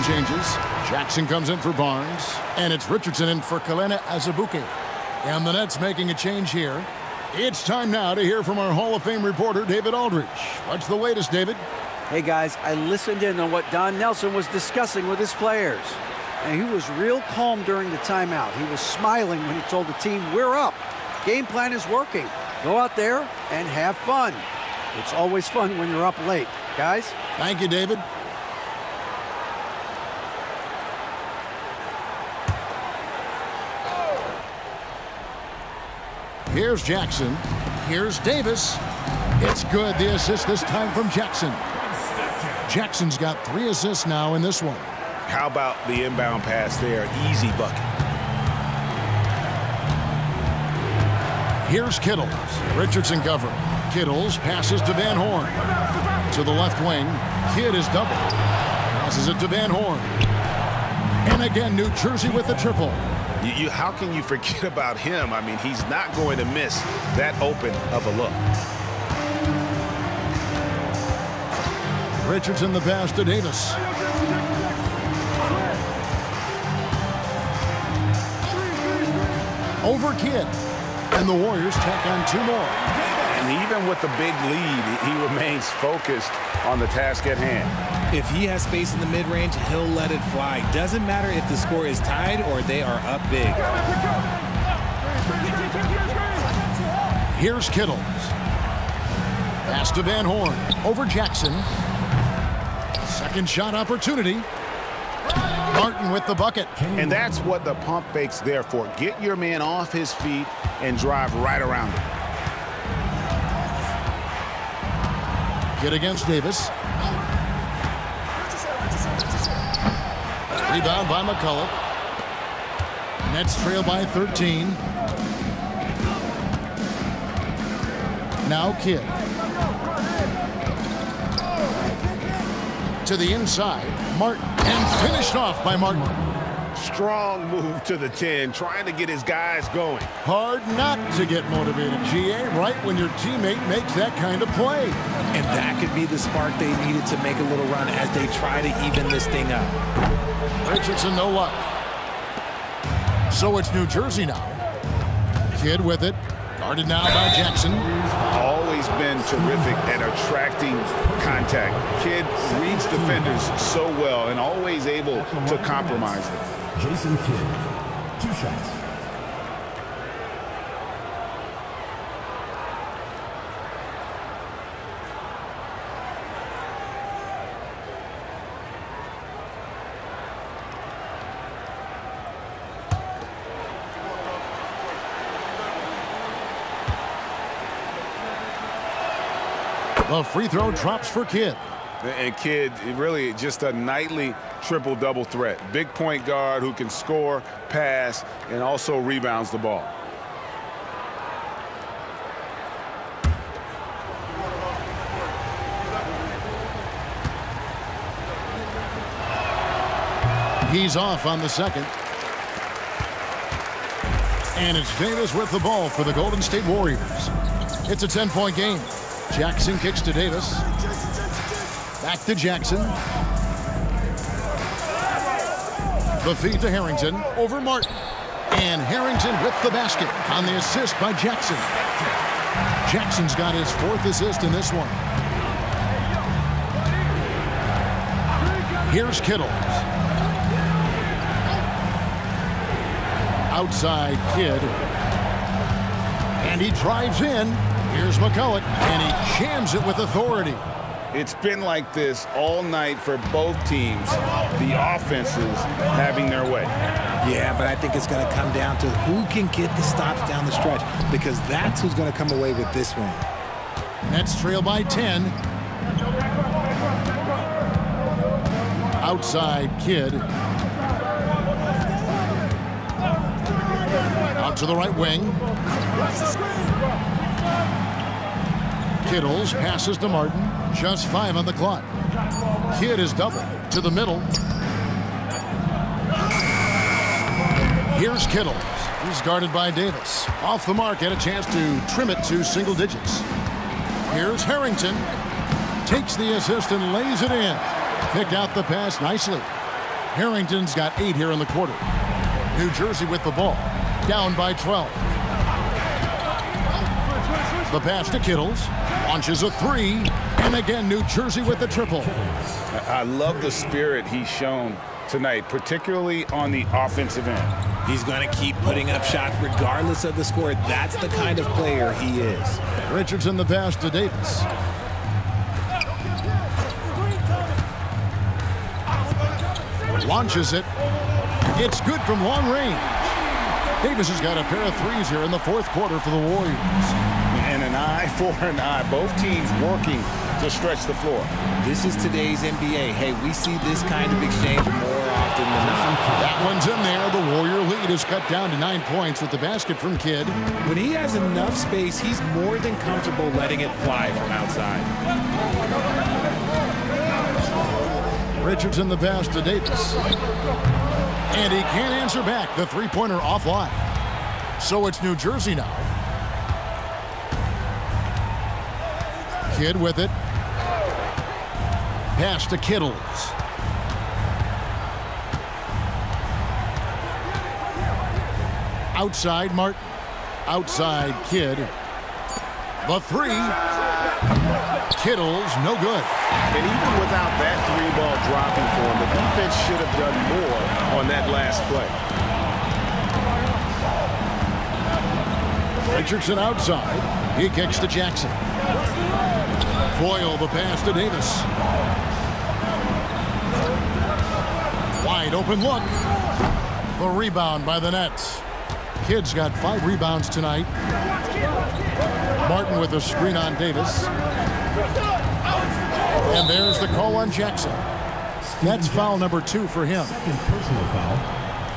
changes. Jackson comes in for Barnes, and it's Richardson in for Kalena Azubuike. And the Nets making a change here. It's time now to hear from our Hall of Fame reporter, David Aldridge. What's the latest, David? Hey, guys, I listened in on what Don Nelson was discussing with his players. And he was real calm during the timeout. He was smiling when he told the team, we're up. Game plan is working. Go out there and have fun. It's always fun when you're up late. Guys? Thank you, David. Here's Jackson. Here's Davis. It's good. The assist this time from Jackson. Jackson's got three assists now in this one. How about the inbound pass there? Easy bucket. Here's Kittles. Richardson cover. Kittles passes to Van Horn. To the left wing. Kidd is double. Passes it to Van Horn. And again, New Jersey with the triple. You, you, how can you forget about him? I mean, he's not going to miss that open of a look. Richardson the pass to Davis. Over Kidd, and the Warriors tack on two more. And even with the big lead, he remains focused on the task at hand. If he has space in the mid-range, he'll let it fly. Doesn't matter if the score is tied or they are up big. Here's Kittles. Pass to Van Horn, over Jackson. Second shot opportunity. Martin with the bucket. And that's what the pump fake's there for. Get your man off his feet and drive right around him. Get against Davis. Rebound by MacCulloch. Nets trail by thirteen. Now Kidd. To the inside, Martin, and finished off by Martin. Strong move to the ten, trying to get his guys going. Hard not to get motivated, G A, right when your teammate makes that kind of play. And that could be the spark they needed to make a little run as they try to even this thing up. Richardson, no luck. So it's New Jersey now. Kidd with it. Guarded now by Jackson. Always been terrific at attracting contact. Kidd reads defenders so well and always able to compromise them. Jason Kidd, two shots. The free throw drops for Kidd. And Kidd, really just a nightly triple-double threat. Big point guard who can score, pass, and also rebounds the ball. He's off on the second. And it's Davis with the ball for the Golden State Warriors. It's a ten-point game. Jackson kicks to Davis. Back to Jackson. The feed to Harrington. Over Martin. And Harrington with the basket on the assist by Jackson. Jackson's got his fourth assist in this one. Here's Kittles. Outside Kidd. And he drives in. Here's MacCulloch, and he jams it with authority. It's been like this all night for both teams. The offenses having their way. Yeah, but I think it's going to come down to who can get the stops down the stretch, because that's who's going to come away with this one. Nets trail by ten. Outside Kidd. Out to the right wing. Kittles passes to Martin. Just five on the clock. Kidd is double to the middle. Here's Kittles. He's guarded by Davis. Off the mark, had a chance to trim it to single digits. Here's Harrington. Takes the assist and lays it in. Picked out the pass nicely. Harrington's got eight here in the quarter. New Jersey with the ball, down by twelve. The pass to Kittles, launches a three, and again New Jersey with the triple. I love the spirit he's shown tonight, particularly on the offensive end. He's going to keep putting up shots regardless of the score. That's the kind of player he is. Richardson the pass to Davis. Launches it. It's good from long range. Davis has got a pair of threes here in the fourth quarter for the Warriors. And an eye for an eye. Both teams working to stretch the floor. This is today's N B A. Hey, we see this kind of exchange more often than not. That one's in there. The Warrior lead is cut down to nine points with the basket from Kidd. When he has enough space, he's more than comfortable letting it fly from outside. Richardson the pass to Davis. And he can't answer back. The three-pointer offline. So it's New Jersey now. Kidd with it. Pass to Kittles. Outside Martin. Outside Kidd. The three. Kittles, no good. And even without that three ball dropping for him, the defense should have done more on that last play. Richardson outside. He kicks to Jackson. Foyle the pass to Davis. Wide open look. The rebound by the Nets. Kidd's got five rebounds tonight. Martin with a screen on Davis. And there's the call on Jackson. That's foul number two for him. Second personal foul,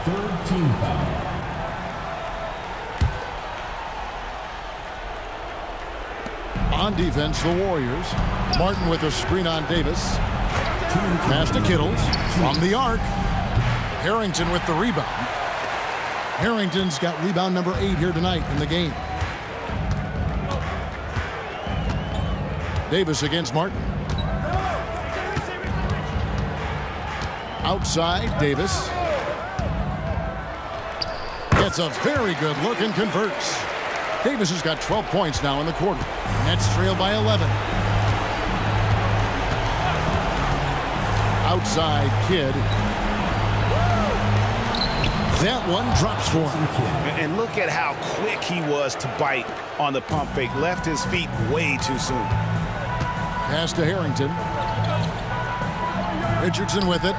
third team foul. On defense, the Warriors. Martin with a screen on Davis. Pass to Kittles from the arc. Harrington with the rebound. Harrington's got rebound number eight here tonight in the game. Davis against Martin. Outside, Davis. Gets a very good look and converts. Davis has got twelve points now in the quarter. Nets trail by eleven. Outside, Kidd. That one drops for him. And look at how quick he was to bite on the pump fake. Left his feet way too soon. Pass to Harrington. Richardson with it.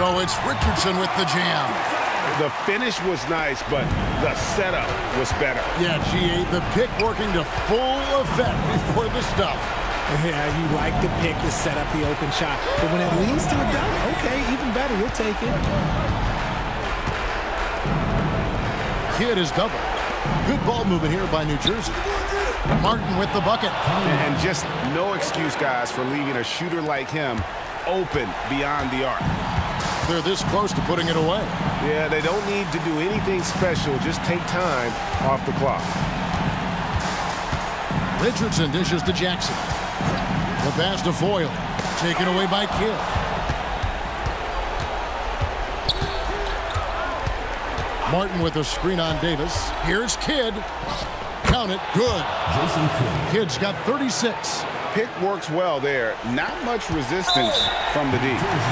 So it's Richardson with the jam. The finish was nice, but the setup was better. Yeah, G A, the pick working to full effect before the stuff. Yeah, you like the pick to set up the open shot. But when it leads to a dunk, okay, even better, we'll take it. Kidd is double. Good ball movement here by New Jersey. Martin with the bucket. And just no excuse, guys, for leaving a shooter like him open beyond the arc. They're this close to putting it away. Yeah, they don't need to do anything special. Just take time off the clock. Richardson dishes to Jackson. The pass to Foyle. Taken away by Kidd. Martin with a screen on Davis. Here's Kidd. Count it. Good. Jason Kidd. Kidd's got thirty-six. Pick works well there. Not much resistance from the D.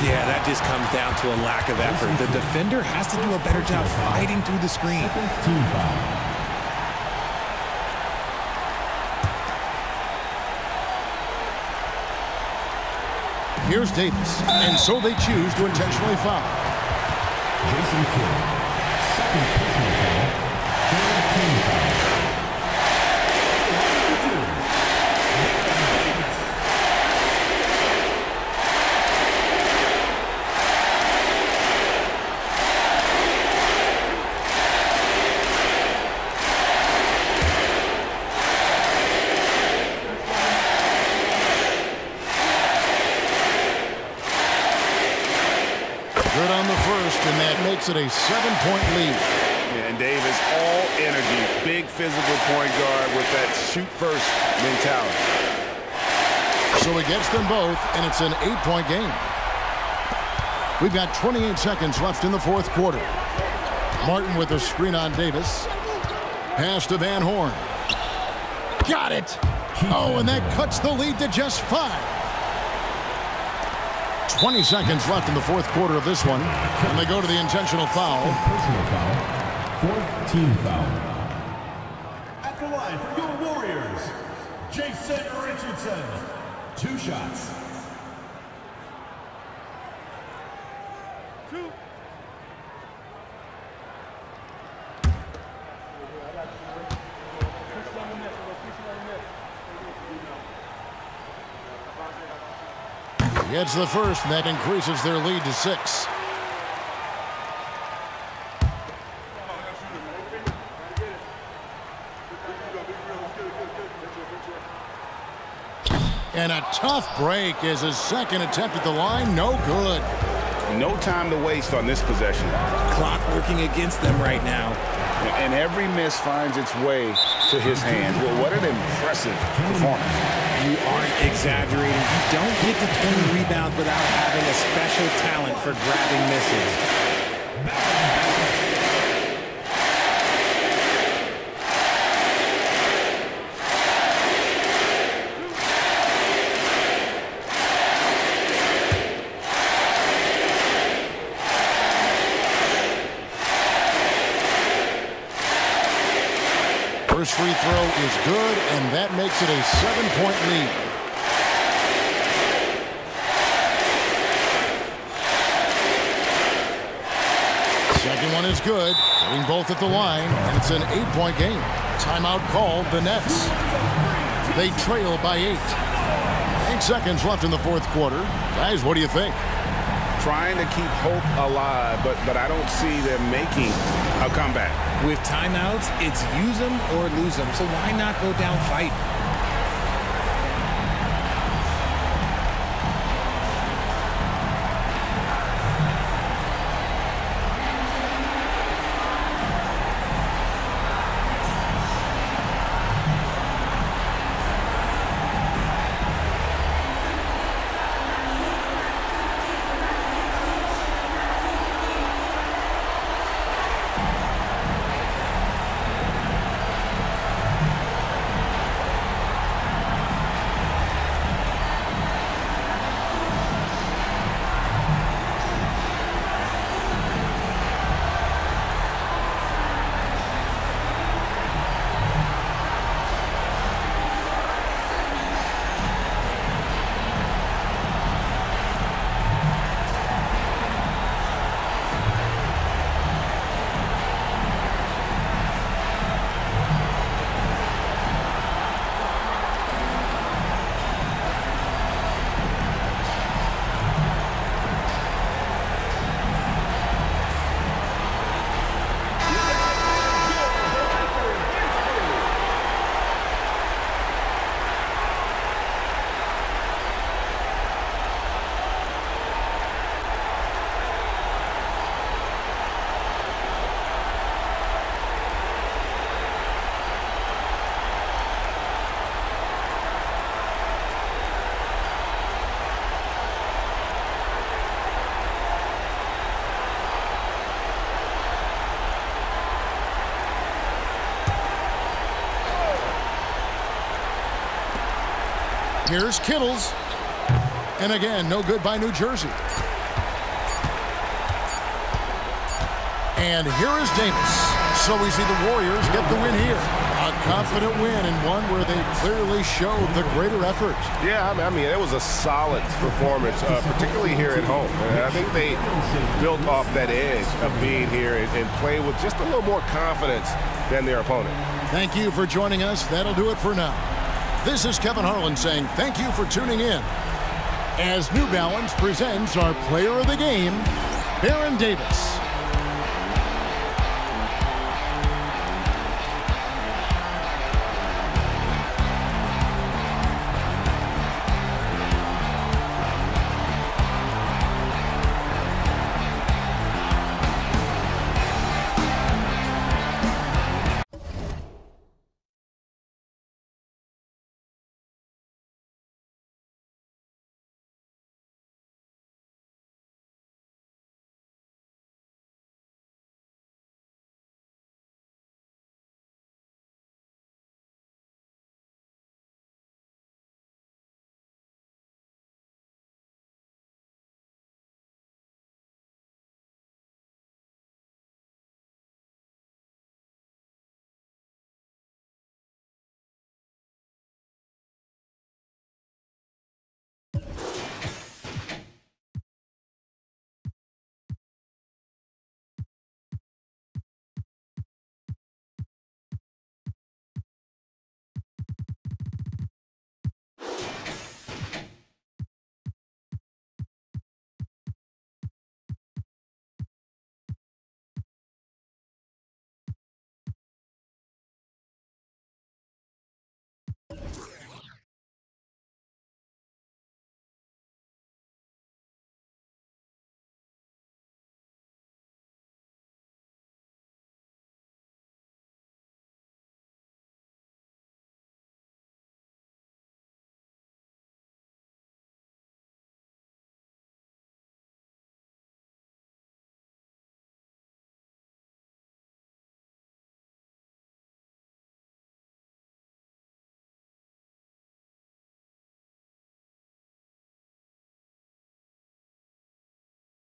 Yeah, that just comes down to a lack of effort. The defender has to do a better job fighting through the screen. Here's Davis. And so they choose to intentionally foul. Jason Kidd. Good on the first, and that makes it a seven-point lead. and Davis, all energy, big physical point guard with that shoot-first mentality. So he gets them both, and it's an eight-point game. We've got twenty-eight seconds left in the fourth quarter. Martin with a screen on Davis. Pass to Van Horn. Got it. Oh, and that cuts the lead to just five. twenty seconds left in the fourth quarter of this one. And they go to the intentional foul. Intentional foul. Fourth team foul. At the line for your Warriors, Jason Richardson. Two shots. Two. Gets the first, and that increases their lead to six. And a tough break is his second attempt at the line. No good. No time to waste on this possession. Clock working against them right now. And every miss finds its way to his hands. Well, what an impressive performance. You aren't exaggerating. You don't get to twenty rebounds without having a special talent for grabbing misses. First free throw is good, and that makes it a seven-point lead. Second one is good, hitting both at the line, and it's an eight-point game. Timeout called, the Nets. They trail by eight. Eight seconds left in the fourth quarter. Guys, what do you think? Trying to keep hope alive, but but I don't see them making a comeback. With timeouts, it's use them or lose them, so why not go down fight? Here's Kittles. And again, no good by New Jersey. And here is Davis. So we see the Warriors get the win here. A confident win, and one where they clearly showed the greater effort. Yeah, I mean, it was a solid performance, uh, particularly here at home. And I think they built off that edge of being here and, and played with just a little more confidence than their opponent. Thank you for joining us. That'll do it for now. This is Kevin Harlan saying thank you for tuning in. As New Balance presents our player of the game, Baron Davis.